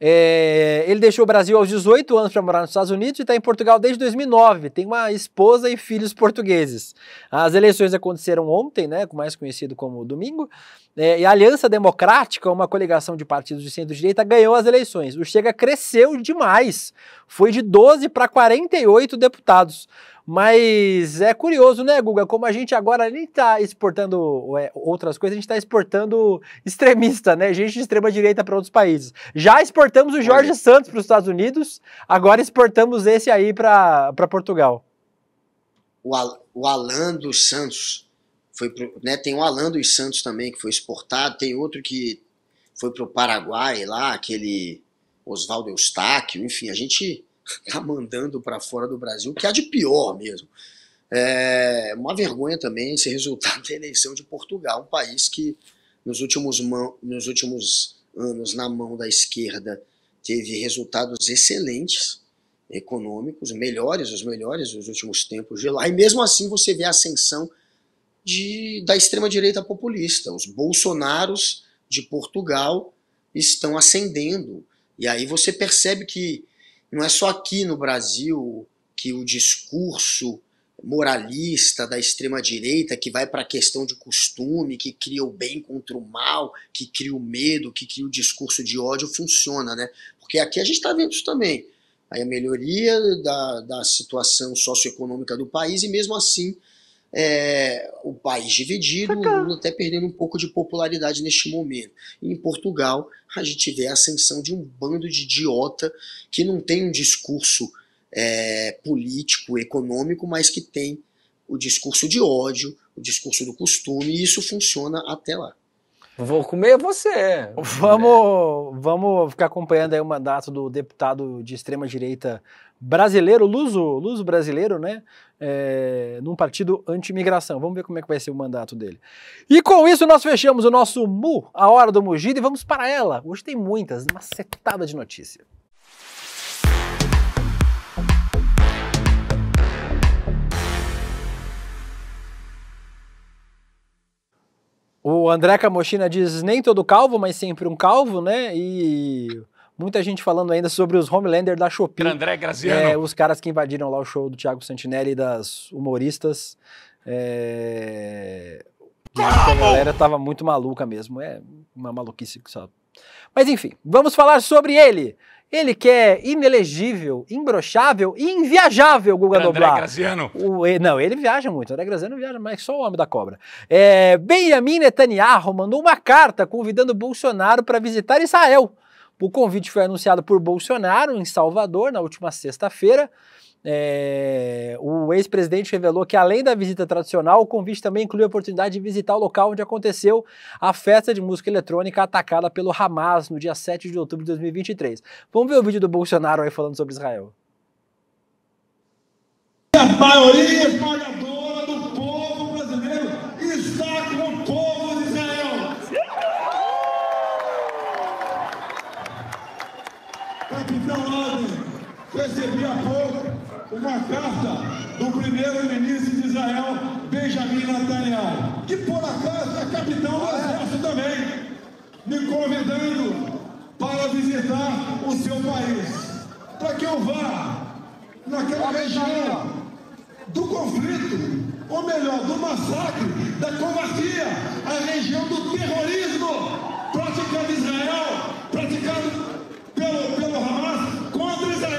É, ele deixou o Brasil aos dezoito anos para morar nos Estados Unidos e está em Portugal desde dois mil e nove. Tem uma esposa e filhos portugueses. As eleições aconteceram ontem, né? Mais conhecido como domingo. É, e a Aliança Democrática, uma coligação de partidos de centro-direita, ganhou as eleições. O Chega cresceu demais. Foi de doze para quarenta e oito deputados. Mas é curioso, né, Guga? Como a gente agora nem está exportando é, outras coisas, a gente está exportando extremista, né? Gente de extrema-direita para outros países. Já exportamos o Jorge Santos para os Estados Unidos, agora exportamos esse aí para Portugal. O, Al, o Alan dos Santos, foi pro, né, tem o Alan dos Santos também que foi exportado, tem outro que foi para o Paraguai lá, aquele Oswaldo Eustáquio, enfim, a gente... tá mandando para fora do Brasil, que há de pior mesmo. É uma vergonha também esse resultado da eleição de Portugal, um país que nos últimos, nos últimos anos, na mão da esquerda, teve resultados excelentes, econômicos, melhores, os melhores dos últimos tempos de lá. E mesmo assim você vê a ascensão de, da extrema-direita populista. Os Bolsonaros de Portugal estão ascendendo. E aí você percebe que não é só aqui no Brasil que o discurso moralista da extrema-direita, que vai para a questão de costume, que cria o bem contra o mal, que cria o medo, que cria o discurso de ódio, funciona, né? Porque aqui a gente está vendo isso também. Aí a melhoria da, da situação socioeconômica do país e mesmo assim é, o país dividido, o Lula até perdendo um pouco de popularidade neste momento. E em Portugal, a gente vê a ascensão de um bando de idiota que não tem um discurso é, político, econômico, mas que tem o discurso de ódio, o discurso do costume, e isso funciona até lá. Vou comer você. Vamos, vamos ficar acompanhando aí o mandato do deputado de extrema-direita brasileiro, luso, luso brasileiro, né? É, num partido anti-imigração. Vamos ver como é que vai ser o mandato dele. E com isso nós fechamos o nosso Mu, a hora do Mugido, e vamos para ela. Hoje tem muitas, uma setada de notícia. O André Camochina diz, nem todo calvo, mas sempre um calvo, né? E muita gente falando ainda sobre os Homelander da Shopee. André Graziano. É, os caras que invadiram lá o show do Thiago Santinelli e das humoristas. É... A galera tava muito maluca mesmo. É uma maluquice, sabe? Mas enfim, vamos falar sobre ele. Ele que é inelegível, imbrochável e inviajável, Guga Noblat. André Graziano. O, não, ele viaja muito. André Graziano viaja, mas só o homem da cobra. É, Benjamin Netanyahu mandou uma carta convidando Bolsonaro para visitar Israel. O convite foi anunciado por Bolsonaro em Salvador na última sexta-feira. É, o ex-presidente revelou que, além da visita tradicional, o convite também inclui a oportunidade de visitar o local onde aconteceu a festa de música eletrônica atacada pelo Hamas no dia sete de outubro de dois mil e vinte e três. Vamos ver o vídeo do Bolsonaro aí falando sobre Israel. A maioria espalhadora do povo brasileiro está com o povo de Israel. Capitão Alves, recebi há pouco uma carta do primeiro-ministro de Israel, Benjamin Netanyahu, que por acaso é capitão do exército também, me convidando para visitar o seu país, para que eu vá naquela região do conflito, ou melhor, do massacre, da covardia, a região do terrorismo praticado em Israel, praticado pelo, pelo Hamas contra Israel.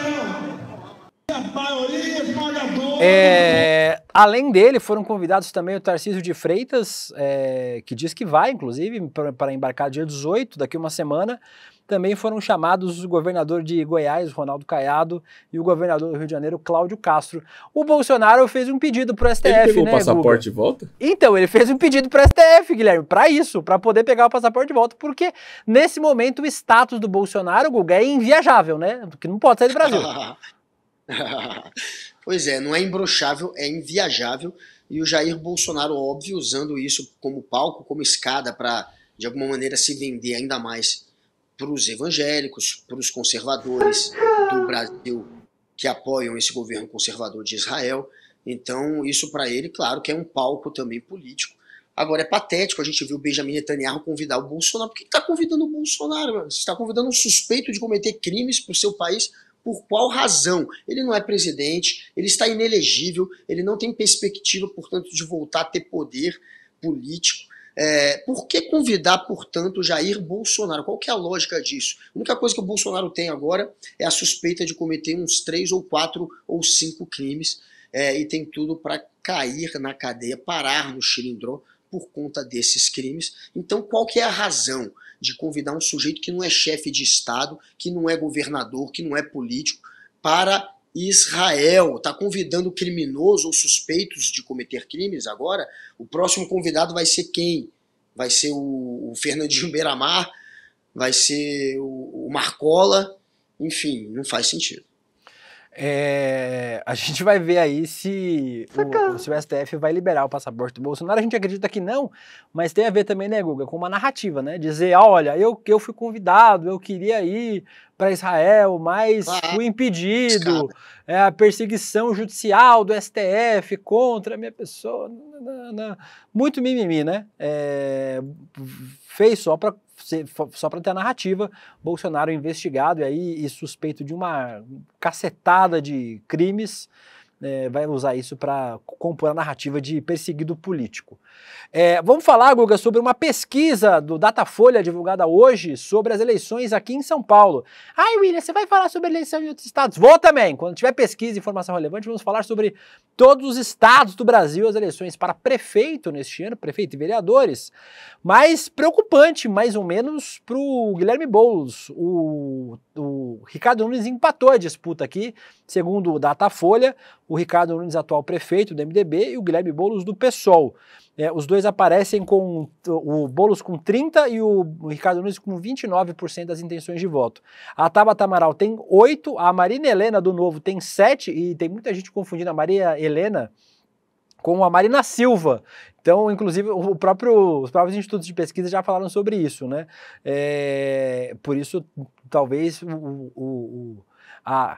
É, além dele, foram convidados também o Tarcísio de Freitas, é, que diz que vai, inclusive, para embarcar dia dezoito, daqui uma semana. Também foram chamados o governador de Goiás, Ronaldo Caiado, e o governador do Rio de Janeiro, Cláudio Castro. O Bolsonaro fez um pedido para o S T F, né, Ele pegou né, o passaporte Guga? de volta? Então, ele fez um pedido para o S T F, Guilherme, para isso, para poder pegar o passaporte de volta, porque nesse momento o status do Bolsonaro, Guga, é inviajável, né? Porque não pode sair do Brasil. Pois é, não é embroxável, é inviajável, e o Jair Bolsonaro, óbvio, usando isso como palco, como escada para, de alguma maneira, se vender ainda mais para os evangélicos, para os conservadores do Brasil que apoiam esse governo conservador de Israel. Então isso para ele, claro, que é um palco também político. Agora é patético, a gente viu o Benjamin Netanyahu convidar o Bolsonaro. Por que está convidando o Bolsonaro? Você está convidando um suspeito de cometer crimes para o seu país. Por qual razão? Ele não é presidente, ele está inelegível, ele não tem perspectiva, portanto, de voltar a ter poder político. É, por que convidar, portanto, Jair Bolsonaro? Qual que é a lógica disso? A única coisa que o Bolsonaro tem agora é a suspeita de cometer uns três ou quatro ou cinco crimes, é, e tem tudo para cair na cadeia, parar no xilindró por conta desses crimes. Então, qual que é a razão de convidar um sujeito que não é chefe de Estado, que não é governador, que não é político, para Israel? Está convidando criminosos ou suspeitos de cometer crimes agora? O próximo convidado vai ser quem? Vai ser o Fernandinho Beiramar? Vai ser o Marcola? Enfim, não faz sentido. É, a gente vai ver aí se o, se o S T F vai liberar o passaporte do Bolsonaro. A gente acredita que não, mas tem a ver também, né, Guga, com uma narrativa, né? Dizer, ah, olha, eu, eu fui convidado, eu queria ir para Israel, mas ah, fui impedido, é, a perseguição judicial do S T F contra a minha pessoa. Não, não, não. Muito mimimi, né? É, fez só para... só para ter a narrativa, Bolsonaro investigado e aí e suspeito de uma cacetada de crimes, é, vai usar isso para compor a narrativa de perseguido político. É, vamos falar, Guga, sobre uma pesquisa do Datafolha divulgada hoje sobre as eleições aqui em São Paulo. Ai, William, você vai falar sobre eleição em outros estados? Vou também! Quando tiver pesquisa e informação relevante, vamos falar sobre todos os estados do Brasil, as eleições para prefeito neste ano, prefeito e vereadores. Mas preocupante, mais ou menos, para o Guilherme Boulos. O, o Ricardo Nunes empatou a disputa aqui, segundo o Datafolha. O Ricardo Nunes, atual prefeito do M D B, e o Guilherme Boulos do PSOL. É, os dois aparecem com o Boulos com trinta por cento e o Ricardo Nunes com vinte e nove por cento das intenções de voto. A Tabata Amaral tem oito por cento, a Marina Helena do Novo tem sete por cento, e tem muita gente confundindo a Maria Helena com a Marina Silva. Então, inclusive, o próprio, os próprios institutos de pesquisa já falaram sobre isso, né? É, por isso, talvez, o... o, o a,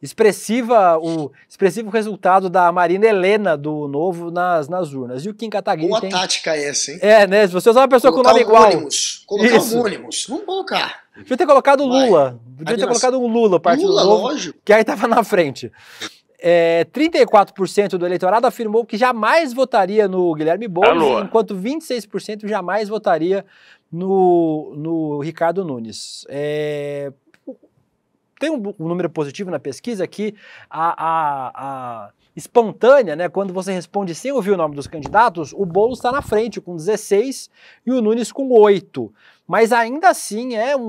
Expressiva, o expressivo resultado da Marina Helena do Novo nas, nas urnas. E o Kim Kataguiri Boa tem... tática essa, hein? É, né? Se você usar uma pessoa colocar com nome igual... Ônibus. Colocar Isso. Ônibus. Vamos colocar. Podia ter colocado o Lula. Podia ter colocado um Lula, partido Lula, Novo, lógico. Que aí tava na frente. É, trinta e quatro por cento do eleitorado afirmou que jamais votaria no Guilherme Boulos, enquanto vinte e seis por cento jamais votaria no, no Ricardo Nunes. É... tem um, um número positivo na pesquisa que a, a, a espontânea, né, quando você responde sem ouvir o nome dos candidatos, o Boulos está na frente com dezesseis e o Nunes com oito. Mas ainda assim é um,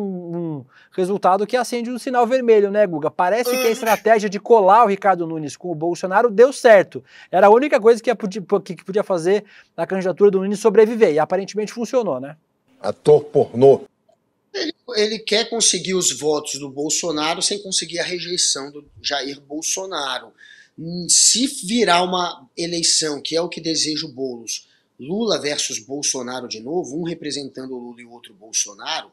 um resultado que acende um sinal vermelho, né, Guga? Parece que a estratégia de colar o Ricardo Nunes com o Bolsonaro deu certo. Era a única coisa que podia, que podia fazer a candidatura do Nunes sobreviver, e aparentemente funcionou, né? Ator pornô. Ele, ele quer conseguir os votos do Bolsonaro sem conseguir a rejeição do Jair Bolsonaro. Se virar uma eleição, que é o que deseja o Boulos, Lula versus Bolsonaro de novo, um representando o Lula e o outro Bolsonaro,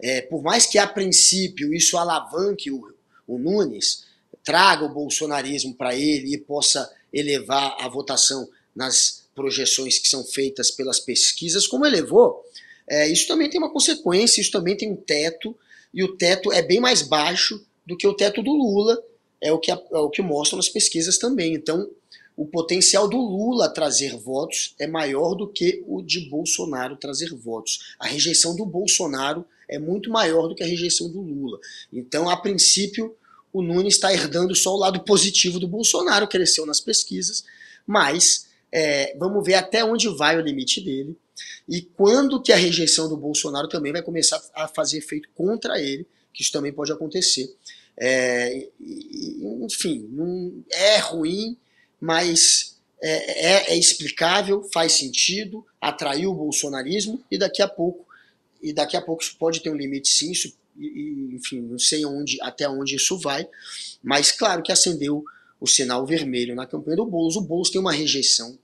é, por mais que a princípio isso alavanque o, o Nunes, traga o bolsonarismo para ele e possa elevar a votação nas projeções que são feitas pelas pesquisas, como elevou, é, isso também tem uma consequência, isso também tem um teto, e o teto é bem mais baixo do que o teto do Lula, é o que, é o que mostram as pesquisas também. Então, o potencial do Lula trazer votos é maior do que o de Bolsonaro trazer votos. A rejeição do Bolsonaro é muito maior do que a rejeição do Lula. Então, a princípio, o Nunes está herdando só o lado positivo do Bolsonaro, cresceu nas pesquisas, mas é, vamos ver até onde vai o limite dele e quando que a rejeição do Bolsonaro também vai começar a fazer efeito contra ele, que isso também pode acontecer. É, enfim, não é ruim, mas é, é, é explicável, faz sentido, atraiu o bolsonarismo e daqui a pouco, e daqui a pouco isso pode ter um limite sim, isso, e, enfim, não sei onde, até onde isso vai, mas claro que acendeu o sinal vermelho na campanha do Boulos. O Boulos tem uma rejeição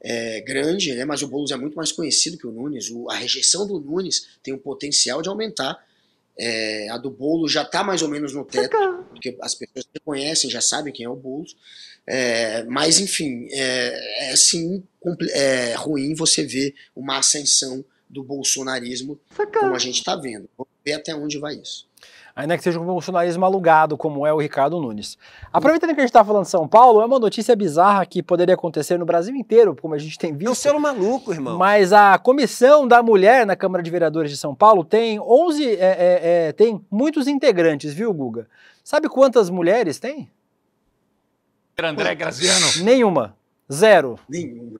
é, grande, né, mas o Boulos é muito mais conhecido que o Nunes, o, a rejeição do Nunes tem o potencial de aumentar. É, a do Boulos já está mais ou menos no teto, porque as pessoas que conhecem já sabem quem é o Boulos, é, mas enfim, é, é sim é ruim você ver uma ascensão do bolsonarismo Sacana. Como a gente está vendo. Vamos ver até onde vai isso. Ainda que seja um bolsonarismo alugado, como é o Ricardo Nunes. Aproveitando que a gente está falando de São Paulo, é uma notícia bizarra que poderia acontecer no Brasil inteiro, como a gente tem visto. É um selo maluco, irmão. Mas a Comissão da Mulher na Câmara de Vereadores de São Paulo tem onze, é, é, é, tem muitos integrantes, viu, Guga? Sabe quantas mulheres tem? André Graziano. Nenhuma. Zero. Nenhuma.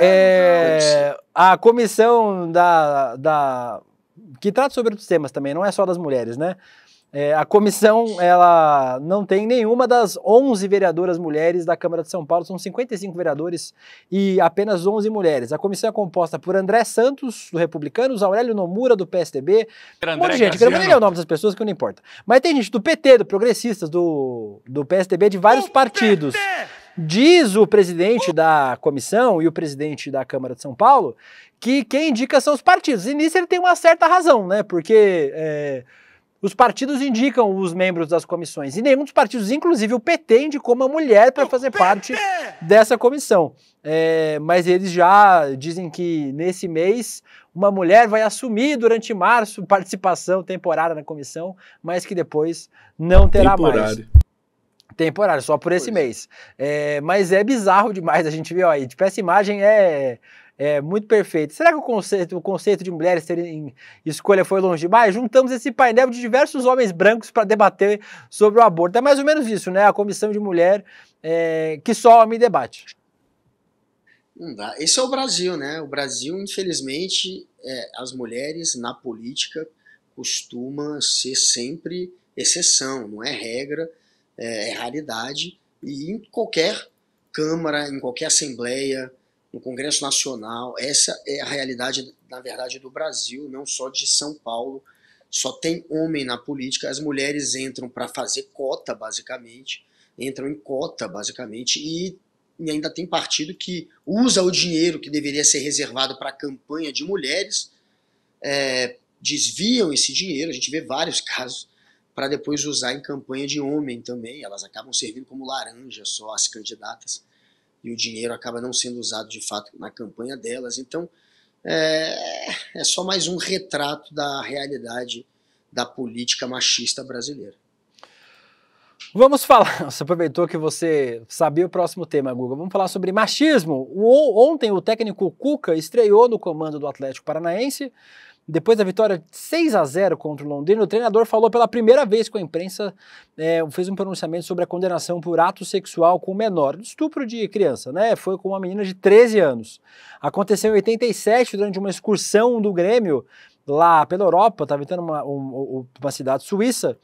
É, a comissão da... da que trata sobre outros temas também, não é só das mulheres, né? É, a comissão, ela não tem nenhuma das onze vereadoras mulheres da Câmara de São Paulo, são cinquenta e cinco vereadores e apenas onze mulheres. A comissão é composta por André Santos, do Republicanos, Aurélio Nomura, do P S D B, um monte de gente, que eu não vou ler o nome dessas pessoas, que não importa. Mas tem gente do P T, do Progressistas, do, do P S D B, de vários partidos. Diz o presidente da comissão e o presidente da Câmara de São Paulo que quem indica são os partidos. E nisso ele tem uma certa razão, né? Porque é, os partidos indicam os membros das comissões. E nenhum dos partidos, inclusive o P T, indicou uma mulher para fazer parte dessa comissão. É, mas eles já dizem que nesse mês uma mulher vai assumir durante março participação temporária na comissão, mas que depois não terá mais. Temporário, só por esse pois. Mês. É, mas é bizarro demais a gente ver, ó, aí, tipo, essa imagem é, é muito perfeita. Será que o conceito, o conceito de mulheres terem escolha foi longe demais? Juntamos esse painel de diversos homens brancos para debater sobre o aborto. É mais ou menos isso, né? A comissão de mulher é, que só homem debate. Não dá. Esse é o Brasil, né? O Brasil, infelizmente, é, as mulheres na política costumam ser sempre exceção, não é regra. É, é raridade, e em qualquer Câmara, em qualquer Assembleia, no Congresso Nacional, essa é a realidade, na verdade, do Brasil, não só de São Paulo, só tem homem na política, as mulheres entram para fazer cota, basicamente, entram em cota, basicamente, e, e ainda tem partido que usa o dinheiro que deveria ser reservado para a campanha de mulheres, é, desviam esse dinheiro, a gente vê vários casos, para depois usar em campanha de homem também, elas acabam servindo como laranja só as candidatas, e o dinheiro acaba não sendo usado de fato na campanha delas, então é, é só mais um retrato da realidade da política machista brasileira. Vamos falar, você aproveitou que você sabia o próximo tema, Guga, vamos falar sobre machismo. O, ontem o técnico Cuca estreou no comando do Atlético Paranaense, Depois da vitória de seis a zero contra o Londrina, o treinador falou pela primeira vez com a imprensa, é, fez um pronunciamento sobre a condenação por ato sexual com menor, estupro de criança, né? Foi com uma menina de treze anos. Aconteceu em oitenta e sete, durante uma excursão do Grêmio lá pela Europa, estava visitando uma, uma, uma cidade suíça.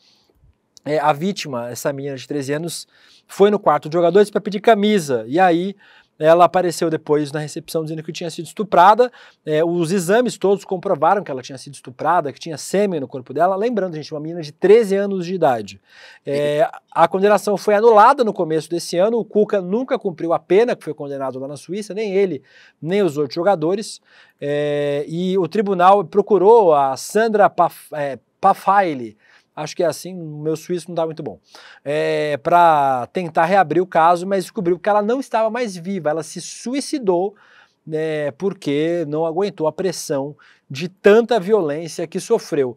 É, a vítima, essa menina de treze anos, foi no quarto de jogadores para pedir camisa, e aí ela apareceu depois na recepção dizendo que tinha sido estuprada. É, os exames todos comprovaram que ela tinha sido estuprada, que tinha sêmen no corpo dela. Lembrando, gente, uma menina de treze anos de idade. É, a condenação foi anulada no começo desse ano. O Cuca nunca cumpriu a pena, que foi condenado lá na Suíça, nem ele, nem os outros jogadores. É, e o tribunal procurou a Sandra Paf, é, Pafaili, acho que é assim, o meu suíço não está muito bom, é, para tentar reabrir o caso, mas descobriu que ela não estava mais viva, ela se suicidou, né, porque não aguentou a pressão de tanta violência que sofreu.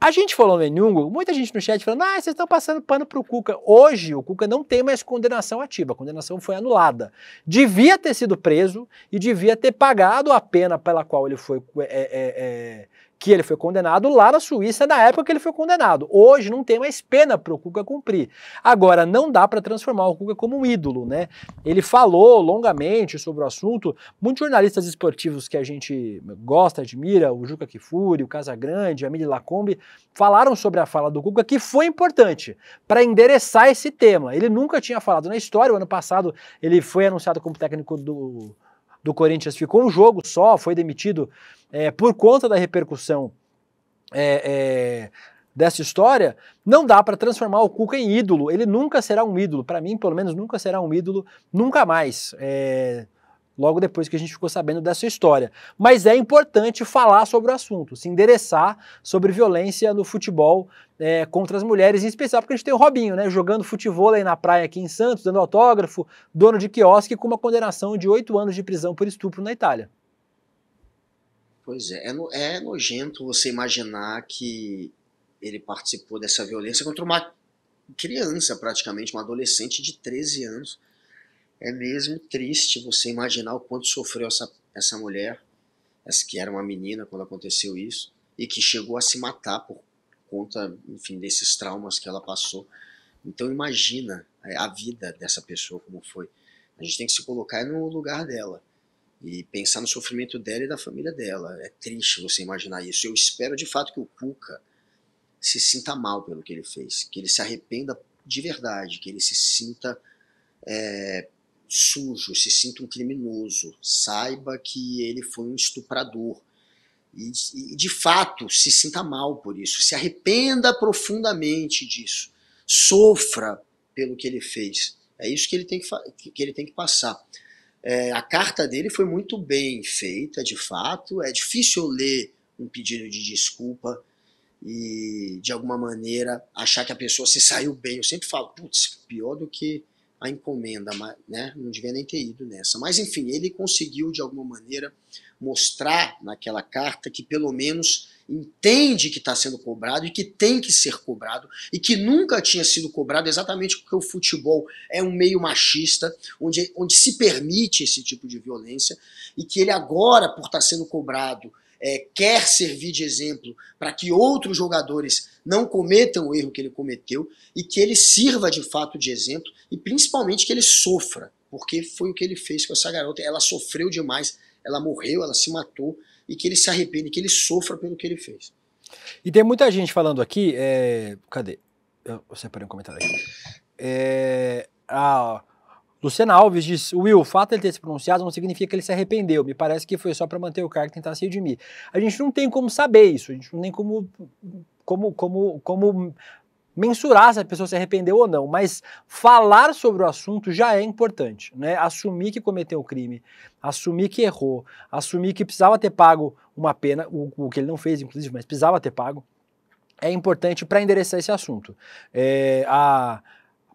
A gente falou no Enyungo, muita gente no chat falando, ah, vocês estão passando pano para o Cuca. Hoje o Cuca não tem mais condenação ativa, a condenação foi anulada. Devia ter sido preso e devia ter pagado a pena pela qual ele foi... É, é, é, que ele foi condenado lá na Suíça na época que ele foi condenado. Hoje não tem mais pena para o Cuca cumprir. Agora, não dá para transformar o Cuca como um ídolo, né? Ele falou longamente sobre o assunto. Muitos jornalistas esportivos que a gente gosta, admira, o Juca Kfouri, o Casagrande, a Mili Lacombe, falaram sobre a fala do Cuca, que foi importante para endereçar esse tema. Ele nunca tinha falado na história. O ano passado ele foi anunciado como técnico do... do Corinthians, ficou um jogo só, foi demitido é, por conta da repercussão é, é, dessa história. Não dá para transformar o Cuca em ídolo, ele nunca será um ídolo, para mim pelo menos nunca será um ídolo, nunca mais, é, logo depois que a gente ficou sabendo dessa história. Mas é importante falar sobre o assunto, se endereçar sobre violência no futebol é, contra as mulheres, em especial porque a gente tem o Robinho, né, jogando futevôlei aí na praia aqui em Santos, dando autógrafo, dono de quiosque, com uma condenação de oito anos de prisão por estupro na Itália. Pois é, é, no, é nojento você imaginar que ele participou dessa violência contra uma criança, praticamente, uma adolescente de treze anos. É mesmo triste você imaginar o quanto sofreu essa, essa mulher, essa que era uma menina quando aconteceu isso, e que chegou a se matar por conta, enfim, desses traumas que ela passou. Então imagina a vida dessa pessoa como foi. A gente tem que se colocar no lugar dela e pensar no sofrimento dela e da família dela. É triste você imaginar isso. Eu espero de fato que o Cuca se sinta mal pelo que ele fez, que ele se arrependa de verdade, que ele se sinta... É, sujo, se sinta um criminoso, saiba que ele foi um estuprador e, e de fato se sinta mal por isso, se arrependa profundamente disso, sofra pelo que ele fez. É isso que ele tem que, que, ele tem que passar. É, a carta dele foi muito bem feita, de fato, é difícil ler um pedido de desculpa e de alguma maneira achar que a pessoa se saiu bem. Eu sempre falo, putz, pior do que a encomenda, né? Não devia nem ter ido nessa. Mas, enfim, ele conseguiu, de alguma maneira, mostrar naquela carta que, pelo menos, entende que está sendo cobrado e que tem que ser cobrado e que nunca tinha sido cobrado, exatamente porque o futebol é um meio machista, onde, onde se permite esse tipo de violência, e que ele agora, por estar sendo cobrado, é, quer servir de exemplo para que outros jogadores não cometam o erro que ele cometeu e que ele sirva de fato de exemplo e principalmente que ele sofra, porque foi o que ele fez com essa garota. Ela sofreu demais, ela morreu, ela se matou, e que ele se arrepende, que ele sofra pelo que ele fez. E tem muita gente falando aqui, é... cadê? Eu separei um comentário aqui. É... Ah, ó. Luciana Alves diz, Will, o fato de ele ter se pronunciado não significa que ele se arrependeu, me parece que foi só para manter o cargo e tentar se redimir. A gente não tem como saber isso, a gente não tem como, como, como, como mensurar se a pessoa se arrependeu ou não, mas falar sobre o assunto já é importante, né? Assumir que cometeu o crime, assumir que errou, assumir que precisava ter pago uma pena, o, o que ele não fez, inclusive, mas precisava ter pago, é importante para endereçar esse assunto. É, a...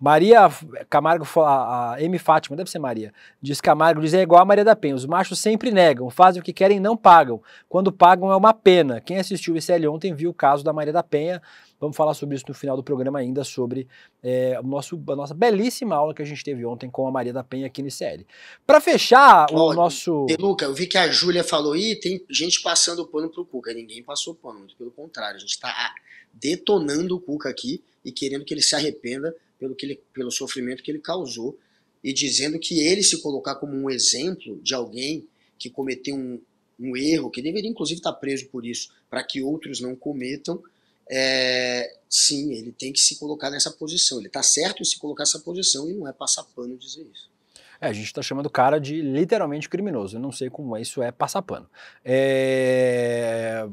Maria Camargo, a M. Fátima, deve ser Maria, diz Camargo, diz é igual a Maria da Penha, os machos sempre negam, fazem o que querem e não pagam, quando pagam é uma pena. Quem assistiu o I C L ontem viu o caso da Maria da Penha, Vamos falar sobre isso no final do programa ainda, sobre é, o nosso, a nossa belíssima aula que a gente teve ontem com a Maria da Penha aqui no I C L. Para fechar o Olha, nosso... Luca, eu vi que a Júlia falou, e tem gente passando o pano pro Cuca. Ninguém passou pano, muito pelo contrário. A gente está detonando o Cuca aqui e querendo que ele se arrependa pelo, que ele, pelo sofrimento que ele causou, e dizendo que ele se colocar como um exemplo de alguém que cometeu um, um erro, que deveria inclusive estar preso por isso, para que outros não cometam, é, sim, ele tem que se colocar nessa posição. Ele está certo em se colocar nessa posição e não é passar pano dizer isso. É, a gente está chamando o cara de literalmente criminoso. Eu não sei como isso é passar pano. É...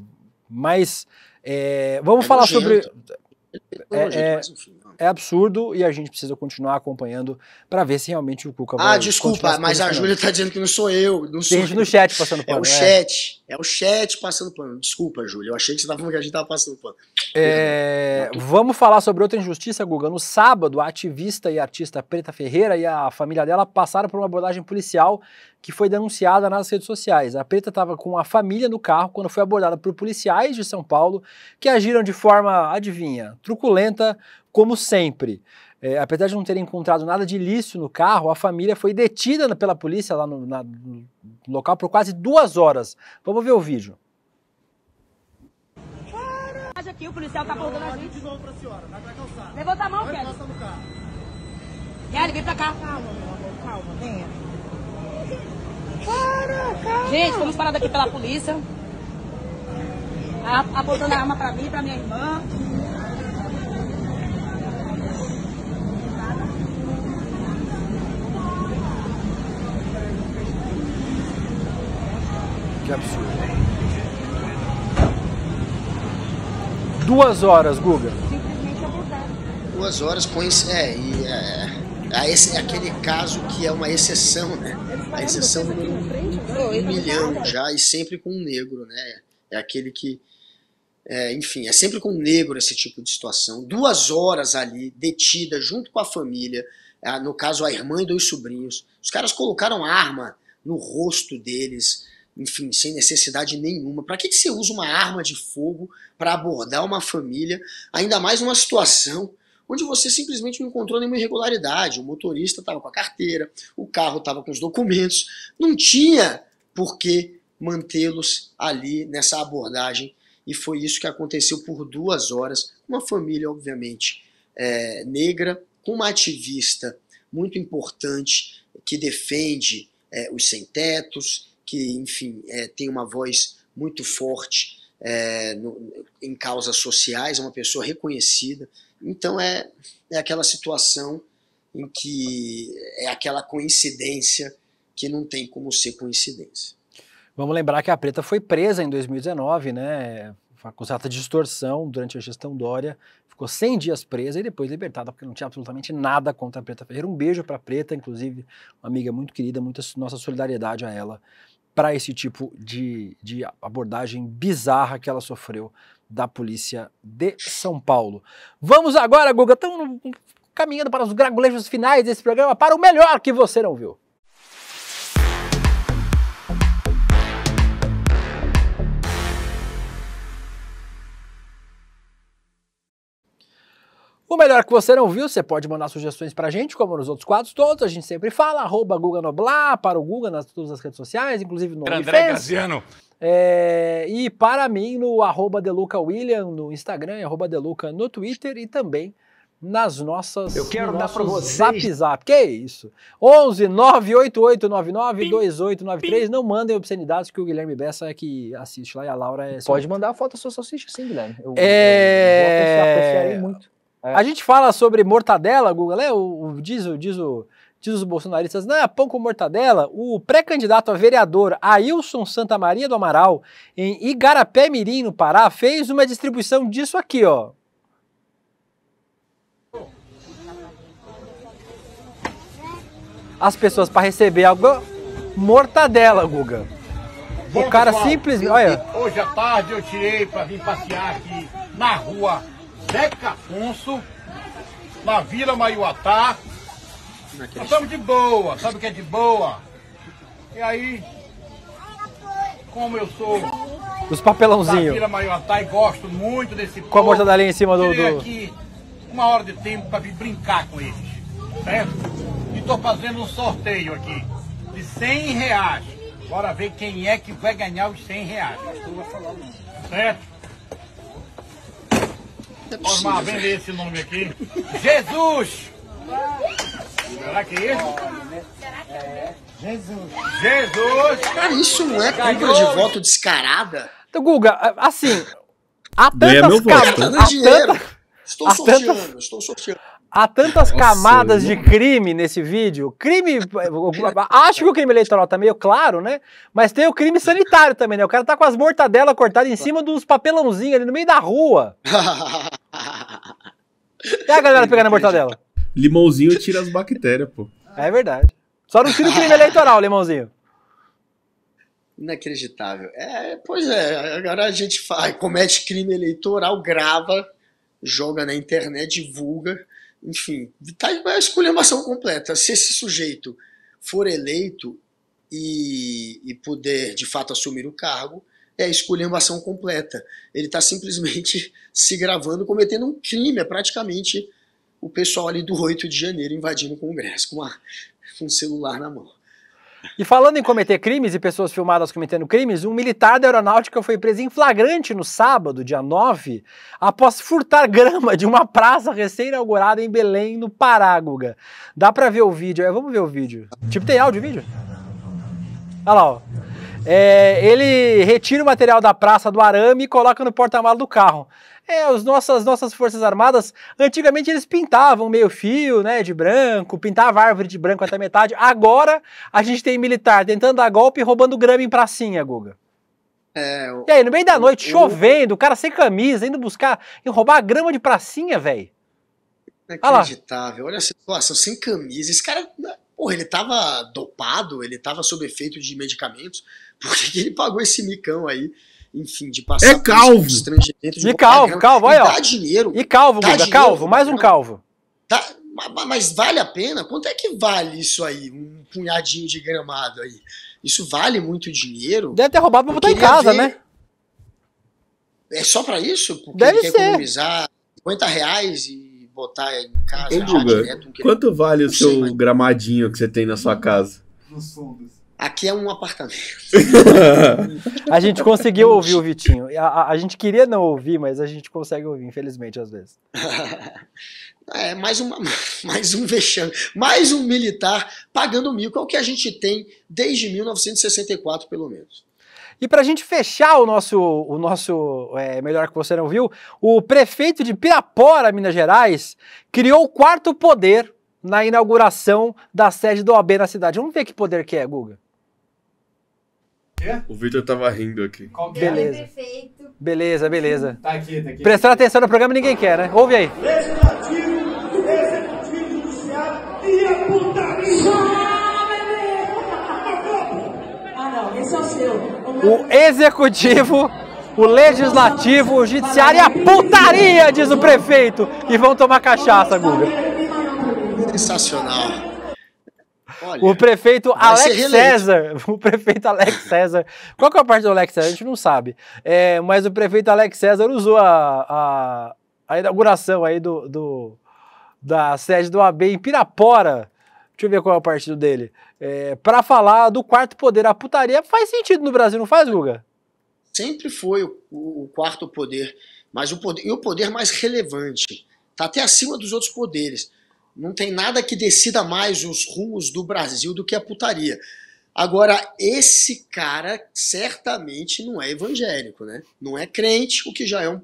Mas é... vamos é falar nojento. sobre... É, é, jeito, mas, enfim, é absurdo e a gente precisa continuar acompanhando para ver se realmente o Cuca ah, vai... Ah, desculpa, mas a Júlia tá dizendo que não sou eu. Não sou Tem gente no chat passando pano. É o chat, é? é o chat passando pano. Desculpa, Júlia, eu achei que você estava falando que a gente estava passando pano. É, vamos falar sobre outra injustiça, Guga. No sábado, a ativista e artista Preta Ferreira e a família dela passaram por uma abordagem policial que foi denunciada nas redes sociais. A Preta estava com a família no carro quando foi abordada por policiais de São Paulo que agiram de forma, adivinha, truculenta, como sempre. É, apesar de não terem encontrado nada de ilícito no carro, a família foi detida pela polícia lá no, na, no local por quase duas horas. Vamos ver o vídeo. Aqui, o policial tá abordando a gente. De novo pra senhora, vai pra calçada. Levanta a mão, Kelly. Kelly, vem pra cá. Calma, meu amor, calma. Venha. Para, calma. Gente, fomos parados aqui pela polícia. A, apontando a arma pra mim, pra minha irmã. Que absurdo. Duas horas, Guga. Simplesmente abordado. Duas horas com isso. É, e é, é aquele caso que é uma exceção, né? A exceção de um milhão já, e sempre com um negro, né? É aquele que. É, enfim, é sempre com um negro esse tipo de situação. Duas horas ali, detida, junto com a família, no caso a irmã e dois sobrinhos. Os caras colocaram arma no rosto deles. Enfim, sem necessidade nenhuma. Para que você usa uma arma de fogo para abordar uma família, ainda mais numa situação onde você simplesmente não encontrou nenhuma irregularidade? O motorista estava com a carteira, o carro estava com os documentos, não tinha por que mantê-los ali nessa abordagem. E foi isso que aconteceu por duas horas. Uma família, obviamente, é, negra, com uma ativista muito importante que defende é, os sem-tetos, que, enfim, é, tem uma voz muito forte é, no, em causas sociais, é uma pessoa reconhecida. Então é, é aquela situação em que é aquela coincidência que não tem como ser coincidência. Vamos lembrar que a Preta foi presa em dois mil e dezenove, né? Acusada de extorsão durante a gestão Dória, ficou cem dias presa e depois libertada, porque não tinha absolutamente nada contra a Preta Ferreira. Um beijo para a Preta, inclusive, uma amiga muito querida, muita nossa solidariedade a ela, para esse tipo de, de abordagem bizarra que ela sofreu da polícia de São Paulo. Vamos agora, Guga, estamos caminhando para os gragulejos finais desse programa, para o melhor que você não viu. O melhor que você não viu, você pode mandar sugestões pra gente, como nos outros quadros todos, a gente sempre fala, arroba Guga Noblat, para o Guga nas todas as redes sociais, inclusive no OnlyFans. É, e para mim no arroba Deluca William no Instagram, arroba Deluca no Twitter e também nas nossas... Eu quero dar pra vocês... Zap Zap, que é isso? onze nove oito oito nove nove dois oito nove três, não mandem obscenidades que o Guilherme Bessa é que assiste lá e a Laura é... Pode mandar a foto da sua salsicha, sim, Guilherme. Eu, é... eu, eu, eu, eu, eu, eu, eu, eu, eu muito. É. A gente fala sobre mortadela, Guga, né? O, o, diz, o, diz, o, diz os bolsonaristas, não é pão com mortadela. O pré-candidato a vereador Ailson Santa Maria do Amaral, em Igarapé Mirim, no Pará, fez uma distribuição disso aqui, ó. As pessoas para receber algo, mortadela, Guga. Bom, o cara pessoal, simplesmente... Olha. Hoje à tarde eu tirei para vir passear aqui na rua Zeca Afonso, na Vila Maiuatá. Nós estamos de boa, sabe o que é de boa? E aí, como eu sou Dos papelãozinhos. Tá, gosto muito desse com povo. A mortadelinha em cima do... do... aqui uma hora de tempo para vir brincar com eles, certo? E tô fazendo um sorteio aqui de cem reais. Bora ver quem é que vai ganhar os cem reais. Certo? Formar bem ler esse nome aqui. Jesus! Será que é isso? É. Jesus! Jesus! Cara, isso não é compra de voto descarada? Então, Guga, assim, há tantas camadas. Estou sorteando, estou sorteando. Há tantas Nossa, camadas de crime nesse vídeo. Crime. Acho que o crime eleitoral tá meio claro, né? Mas tem o crime sanitário também, né? O cara tá com as mortadelas cortadas em cima dos papelãozinhos ali no meio da rua. E a galera pegando a mortadela? Limãozinho tira as bactérias, pô. É verdade. Só não tira o crime eleitoral, Limãozinho. Inacreditável. É, pois é, agora a gente fala, comete crime eleitoral, grava, joga na internet, divulga, enfim, tá a esculhambação completa. Se esse sujeito for eleito e, e puder de fato assumir o cargo, é a esculhambação completa. Ele está simplesmente se gravando, cometendo um crime, é praticamente o pessoal ali do oito de janeiro invadindo o Congresso com, uma, com um celular na mão. E falando em cometer crimes e pessoas filmadas cometendo crimes, um militar da aeronáutica foi preso em flagrante no sábado, dia nove, após furtar grama de uma praça recém-inaugurada em Belém, no Pará, Guga. Dá pra ver o vídeo, é, vamos ver o vídeo. Tipo, tem áudio e vídeo? Olha lá, ó. É, ele retira o material da praça do arame e coloca no porta-malas do carro. É, os nossas, nossas Forças Armadas, antigamente eles pintavam meio fio, né, de branco, pintavam a árvore de branco até metade. Agora a gente tem militar tentando dar golpe e roubando grama em pracinha, Guga. É, o, e aí, no meio da noite, o, chovendo, o cara sem camisa, indo buscar, e roubar a grama de pracinha, velho. Inacreditável, olha, olha a situação, sem camisa, esse cara... Porra, ele tava dopado, ele tava sob efeito de medicamentos, por que ele pagou esse micão aí, enfim, de passar... É calvo! E calvo, calvo, olha, ó. E dá dinheiro. E calvo, Guga, calvo, mais um calvo. Dá, mas vale a pena? Quanto é que vale isso aí, um punhadinho de gramado aí? Isso vale muito dinheiro? Deve ter roubado pra botar em casa, né? É só pra isso? Porque ele quer economizar cinquenta reais e... botar em casa. Ô, Guga, direto, um quanto vale o seu mas... gramadinho que você tem na sua casa? Aqui é um apartamento. A gente conseguiu ouvir o Vitinho. A, a, a gente queria não ouvir, mas a gente consegue ouvir, infelizmente, às vezes. É, mais, uma, mais um vexame. Mais um militar pagando mico. É o que a gente tem desde mil novecentos e sessenta e quatro, pelo menos. E para a gente fechar o nosso, o nosso é, melhor que você não viu, o prefeito de Pirapora, Minas Gerais, criou o quarto poder na inauguração da sede do O A B na cidade. Vamos ver que poder que é, Guga. É? O Victor tava rindo aqui. Qual que é? Beleza. Prefeito. Beleza, beleza. Tá aqui, tá aqui. Prestando atenção no programa, ninguém quer, né? Ouve aí. Legislativo, executivo, judiciário e a putaria. O executivo, o legislativo, o judiciário e a putaria, diz o prefeito, que vão tomar cachaça, Guga. Sensacional. Olha, o prefeito Alex César, o prefeito Alex César, qual que é a parte do Alex César? A gente não sabe, é, mas o prefeito Alex César usou a, a, a inauguração aí do, do, da sede do O A B em Pirapora. Deixa eu ver qual é o partido dele. É, para falar do quarto poder, a putaria faz sentido no Brasil, não faz, Guga? Sempre foi o, o quarto poder, mas o poder, e o poder mais relevante. Está até acima dos outros poderes. Não tem nada que decida mais os rumos do Brasil do que a putaria. Agora, esse cara certamente não é evangélico, né? Não é crente, o que já é um...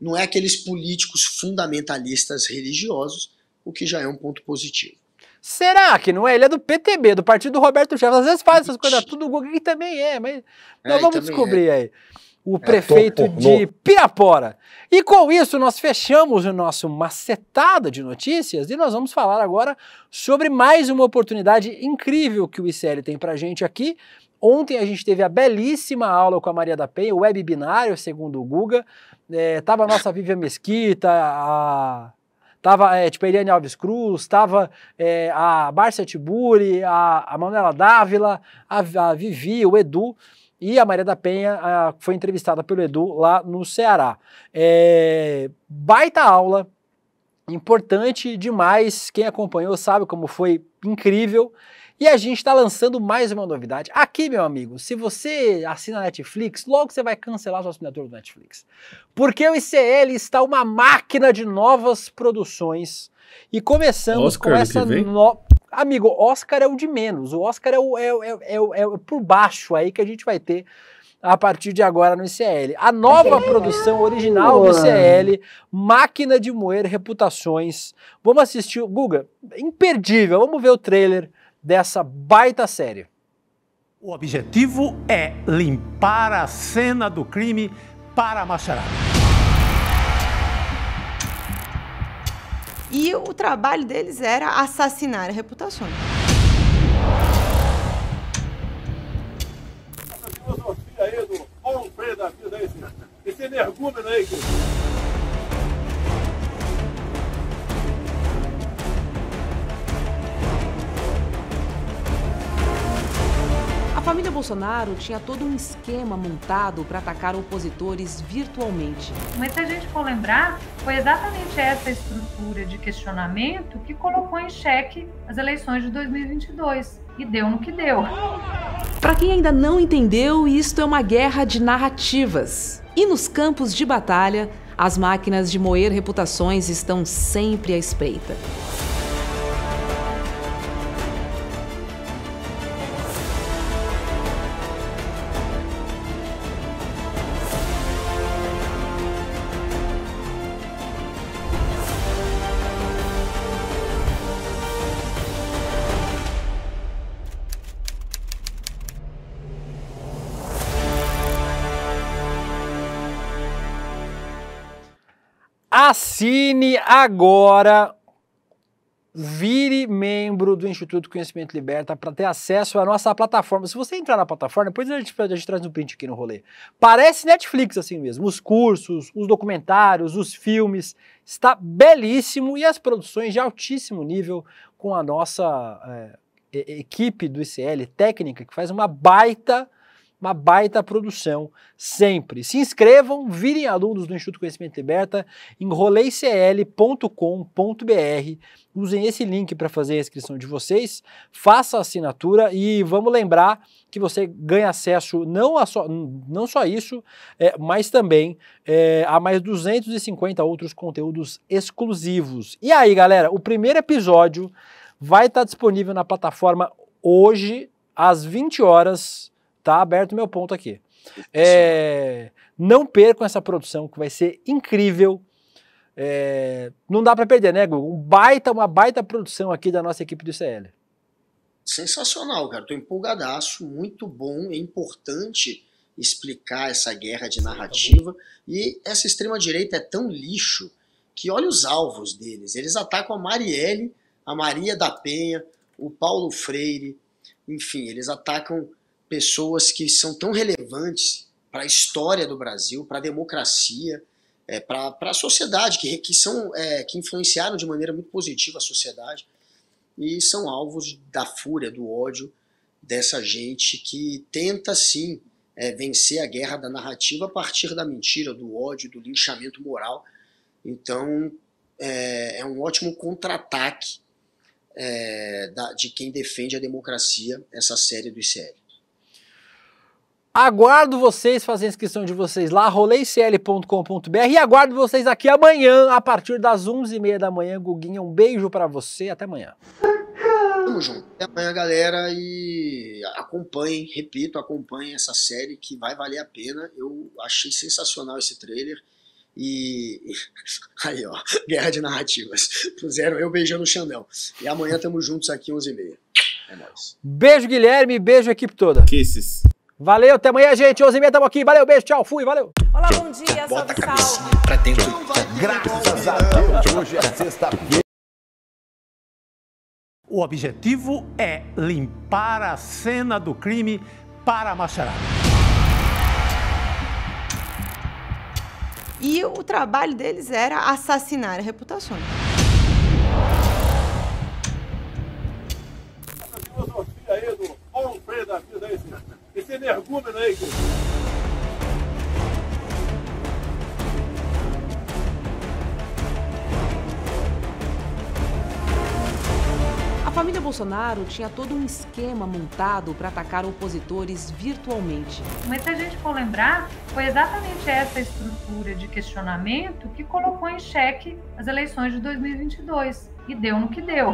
Não é aqueles políticos fundamentalistas religiosos, o que já é um ponto positivo. Será que não é? Ele é do P T B, do partido do Roberto Jefferson. Às vezes faz essas coisas tudo, o Guga também é, mas nós é, vamos descobrir é. aí. O prefeito é, tô, de Pirapora. E com isso nós fechamos o nosso macetada de notícias e nós vamos falar agora sobre mais uma oportunidade incrível que o I C L tem pra gente aqui. Ontem a gente teve a belíssima aula com a Maria da Penha, o web binário, segundo o Guga. É, tava a nossa Vivian Mesquita, a... Tava, é, tipo, a Eliane Alves Cruz, tava é, a Márcia Tiburi, a, a Manuela Dávila, a, a Vivi, o Edu. E a Maria da Penha a, foi entrevistada pelo Edu lá no Ceará. É, baita aula, importante demais. Quem acompanhou sabe como foi incrível. E a gente está lançando mais uma novidade. Aqui, meu amigo, se você assina a Netflix, logo você vai cancelar sua assinatura do Netflix. Porque o I C L está uma máquina de novas produções. E começamos Oscar, com essa nova... Amigo, Oscar é o de menos. O Oscar é o, é, é, é, é, é por baixo aí que a gente vai ter a partir de agora no I C L. A nova produção original do I C L, Máquina de Moer Reputações. Vamos assistir... Guga, imperdível. Vamos ver o trailer dessa baita série. O objetivo é limpar a cena do crime para a macharada. E o trabalho deles era assassinar reputações. Essa filosofia aí do bom preço da vida, esse, esse energúmeno aí que... A família Bolsonaro tinha todo um esquema montado para atacar opositores virtualmente. Mas se a gente for lembrar, foi exatamente essa estrutura de questionamento que colocou em xeque as eleições de dois mil e vinte e dois. E deu no que deu. Para quem ainda não entendeu, isto é uma guerra de narrativas. E nos campos de batalha, as máquinas de moer reputações estão sempre à espreita. Assine agora, vire membro do Instituto Conhecimento Liberta para ter acesso à nossa plataforma. Se você entrar na plataforma, depois a gente, a gente traz um print aqui no rolê. Parece Netflix assim mesmo, os cursos, os documentários, os filmes, está belíssimo e as produções de altíssimo nível com a nossa é, equipe do I C L técnica que faz uma baita Uma baita produção sempre. Se inscrevam, virem alunos do Instituto Conhecimento Liberta em rolê c l ponto com ponto b r. Usem esse link para fazer a inscrição de vocês, faça a assinatura e vamos lembrar que você ganha acesso não, a só, não só isso, é, mas também é, a mais duzentos e cinquenta outros conteúdos exclusivos. E aí, galera, o primeiro episódio vai estar disponível na plataforma hoje, às vinte horas. Tá aberto meu ponto aqui. É, não percam essa produção que vai ser incrível. É, não dá para perder, né, Guga? Um baita, uma baita produção aqui da nossa equipe do I C L. Sensacional, cara. Tô empolgadaço, muito bom. É importante explicar essa guerra de narrativa. E essa extrema-direita é tão lixo que olha os alvos deles. Eles atacam a Marielle, a Maria da Penha, o Paulo Freire. Enfim, eles atacam pessoas que são tão relevantes para a história do Brasil, para a democracia, é, para a sociedade, que, que, são, é, que influenciaram de maneira muito positiva a sociedade e são alvos da fúria, do ódio dessa gente que tenta, sim, é, vencer a guerra da narrativa a partir da mentira, do ódio, do linchamento moral. Então, é, é um ótimo contra-ataque é, de quem defende a democracia, essa série do I C L. Aguardo vocês fazerem a inscrição de vocês lá, rolê c l ponto com ponto b r, e aguardo vocês aqui amanhã, a partir das onze e meia da manhã. Guguinha, um beijo pra você, até amanhã. Tamo junto. Até amanhã, galera, e acompanhem, repito, acompanhem essa série que vai valer a pena. Eu achei sensacional esse trailer e... Aí, ó, guerra de narrativas. Puseram eu beijando o Xandão. E amanhã tamo juntos aqui, onze e meia. É nóis. Beijo, Guilherme, beijo, equipe toda. Kisses. Valeu, até amanhã, gente. onze e meia, tamo aqui. Valeu, beijo, tchau, fui, valeu. Olá, bom dia, bota a cabecinha pra dentro. Graças a Deus, hoje é sexta-feira. O objetivo é limpar a cena do crime para a macharada. E o trabalho deles era assassinar reputações. Essa filosofia aí do bom preço da vida aí, esse energúmeno aí que... família Bolsonaro tinha todo um esquema montado para atacar opositores virtualmente. Mas se a gente for lembrar, foi exatamente essa estrutura de questionamento que colocou em xeque as eleições de dois mil e vinte e dois. E deu no que deu.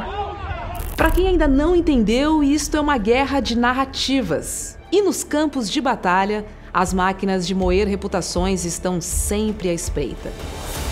Para quem ainda não entendeu, isto é uma guerra de narrativas. E nos campos de batalha, as máquinas de moer reputações estão sempre à espreita.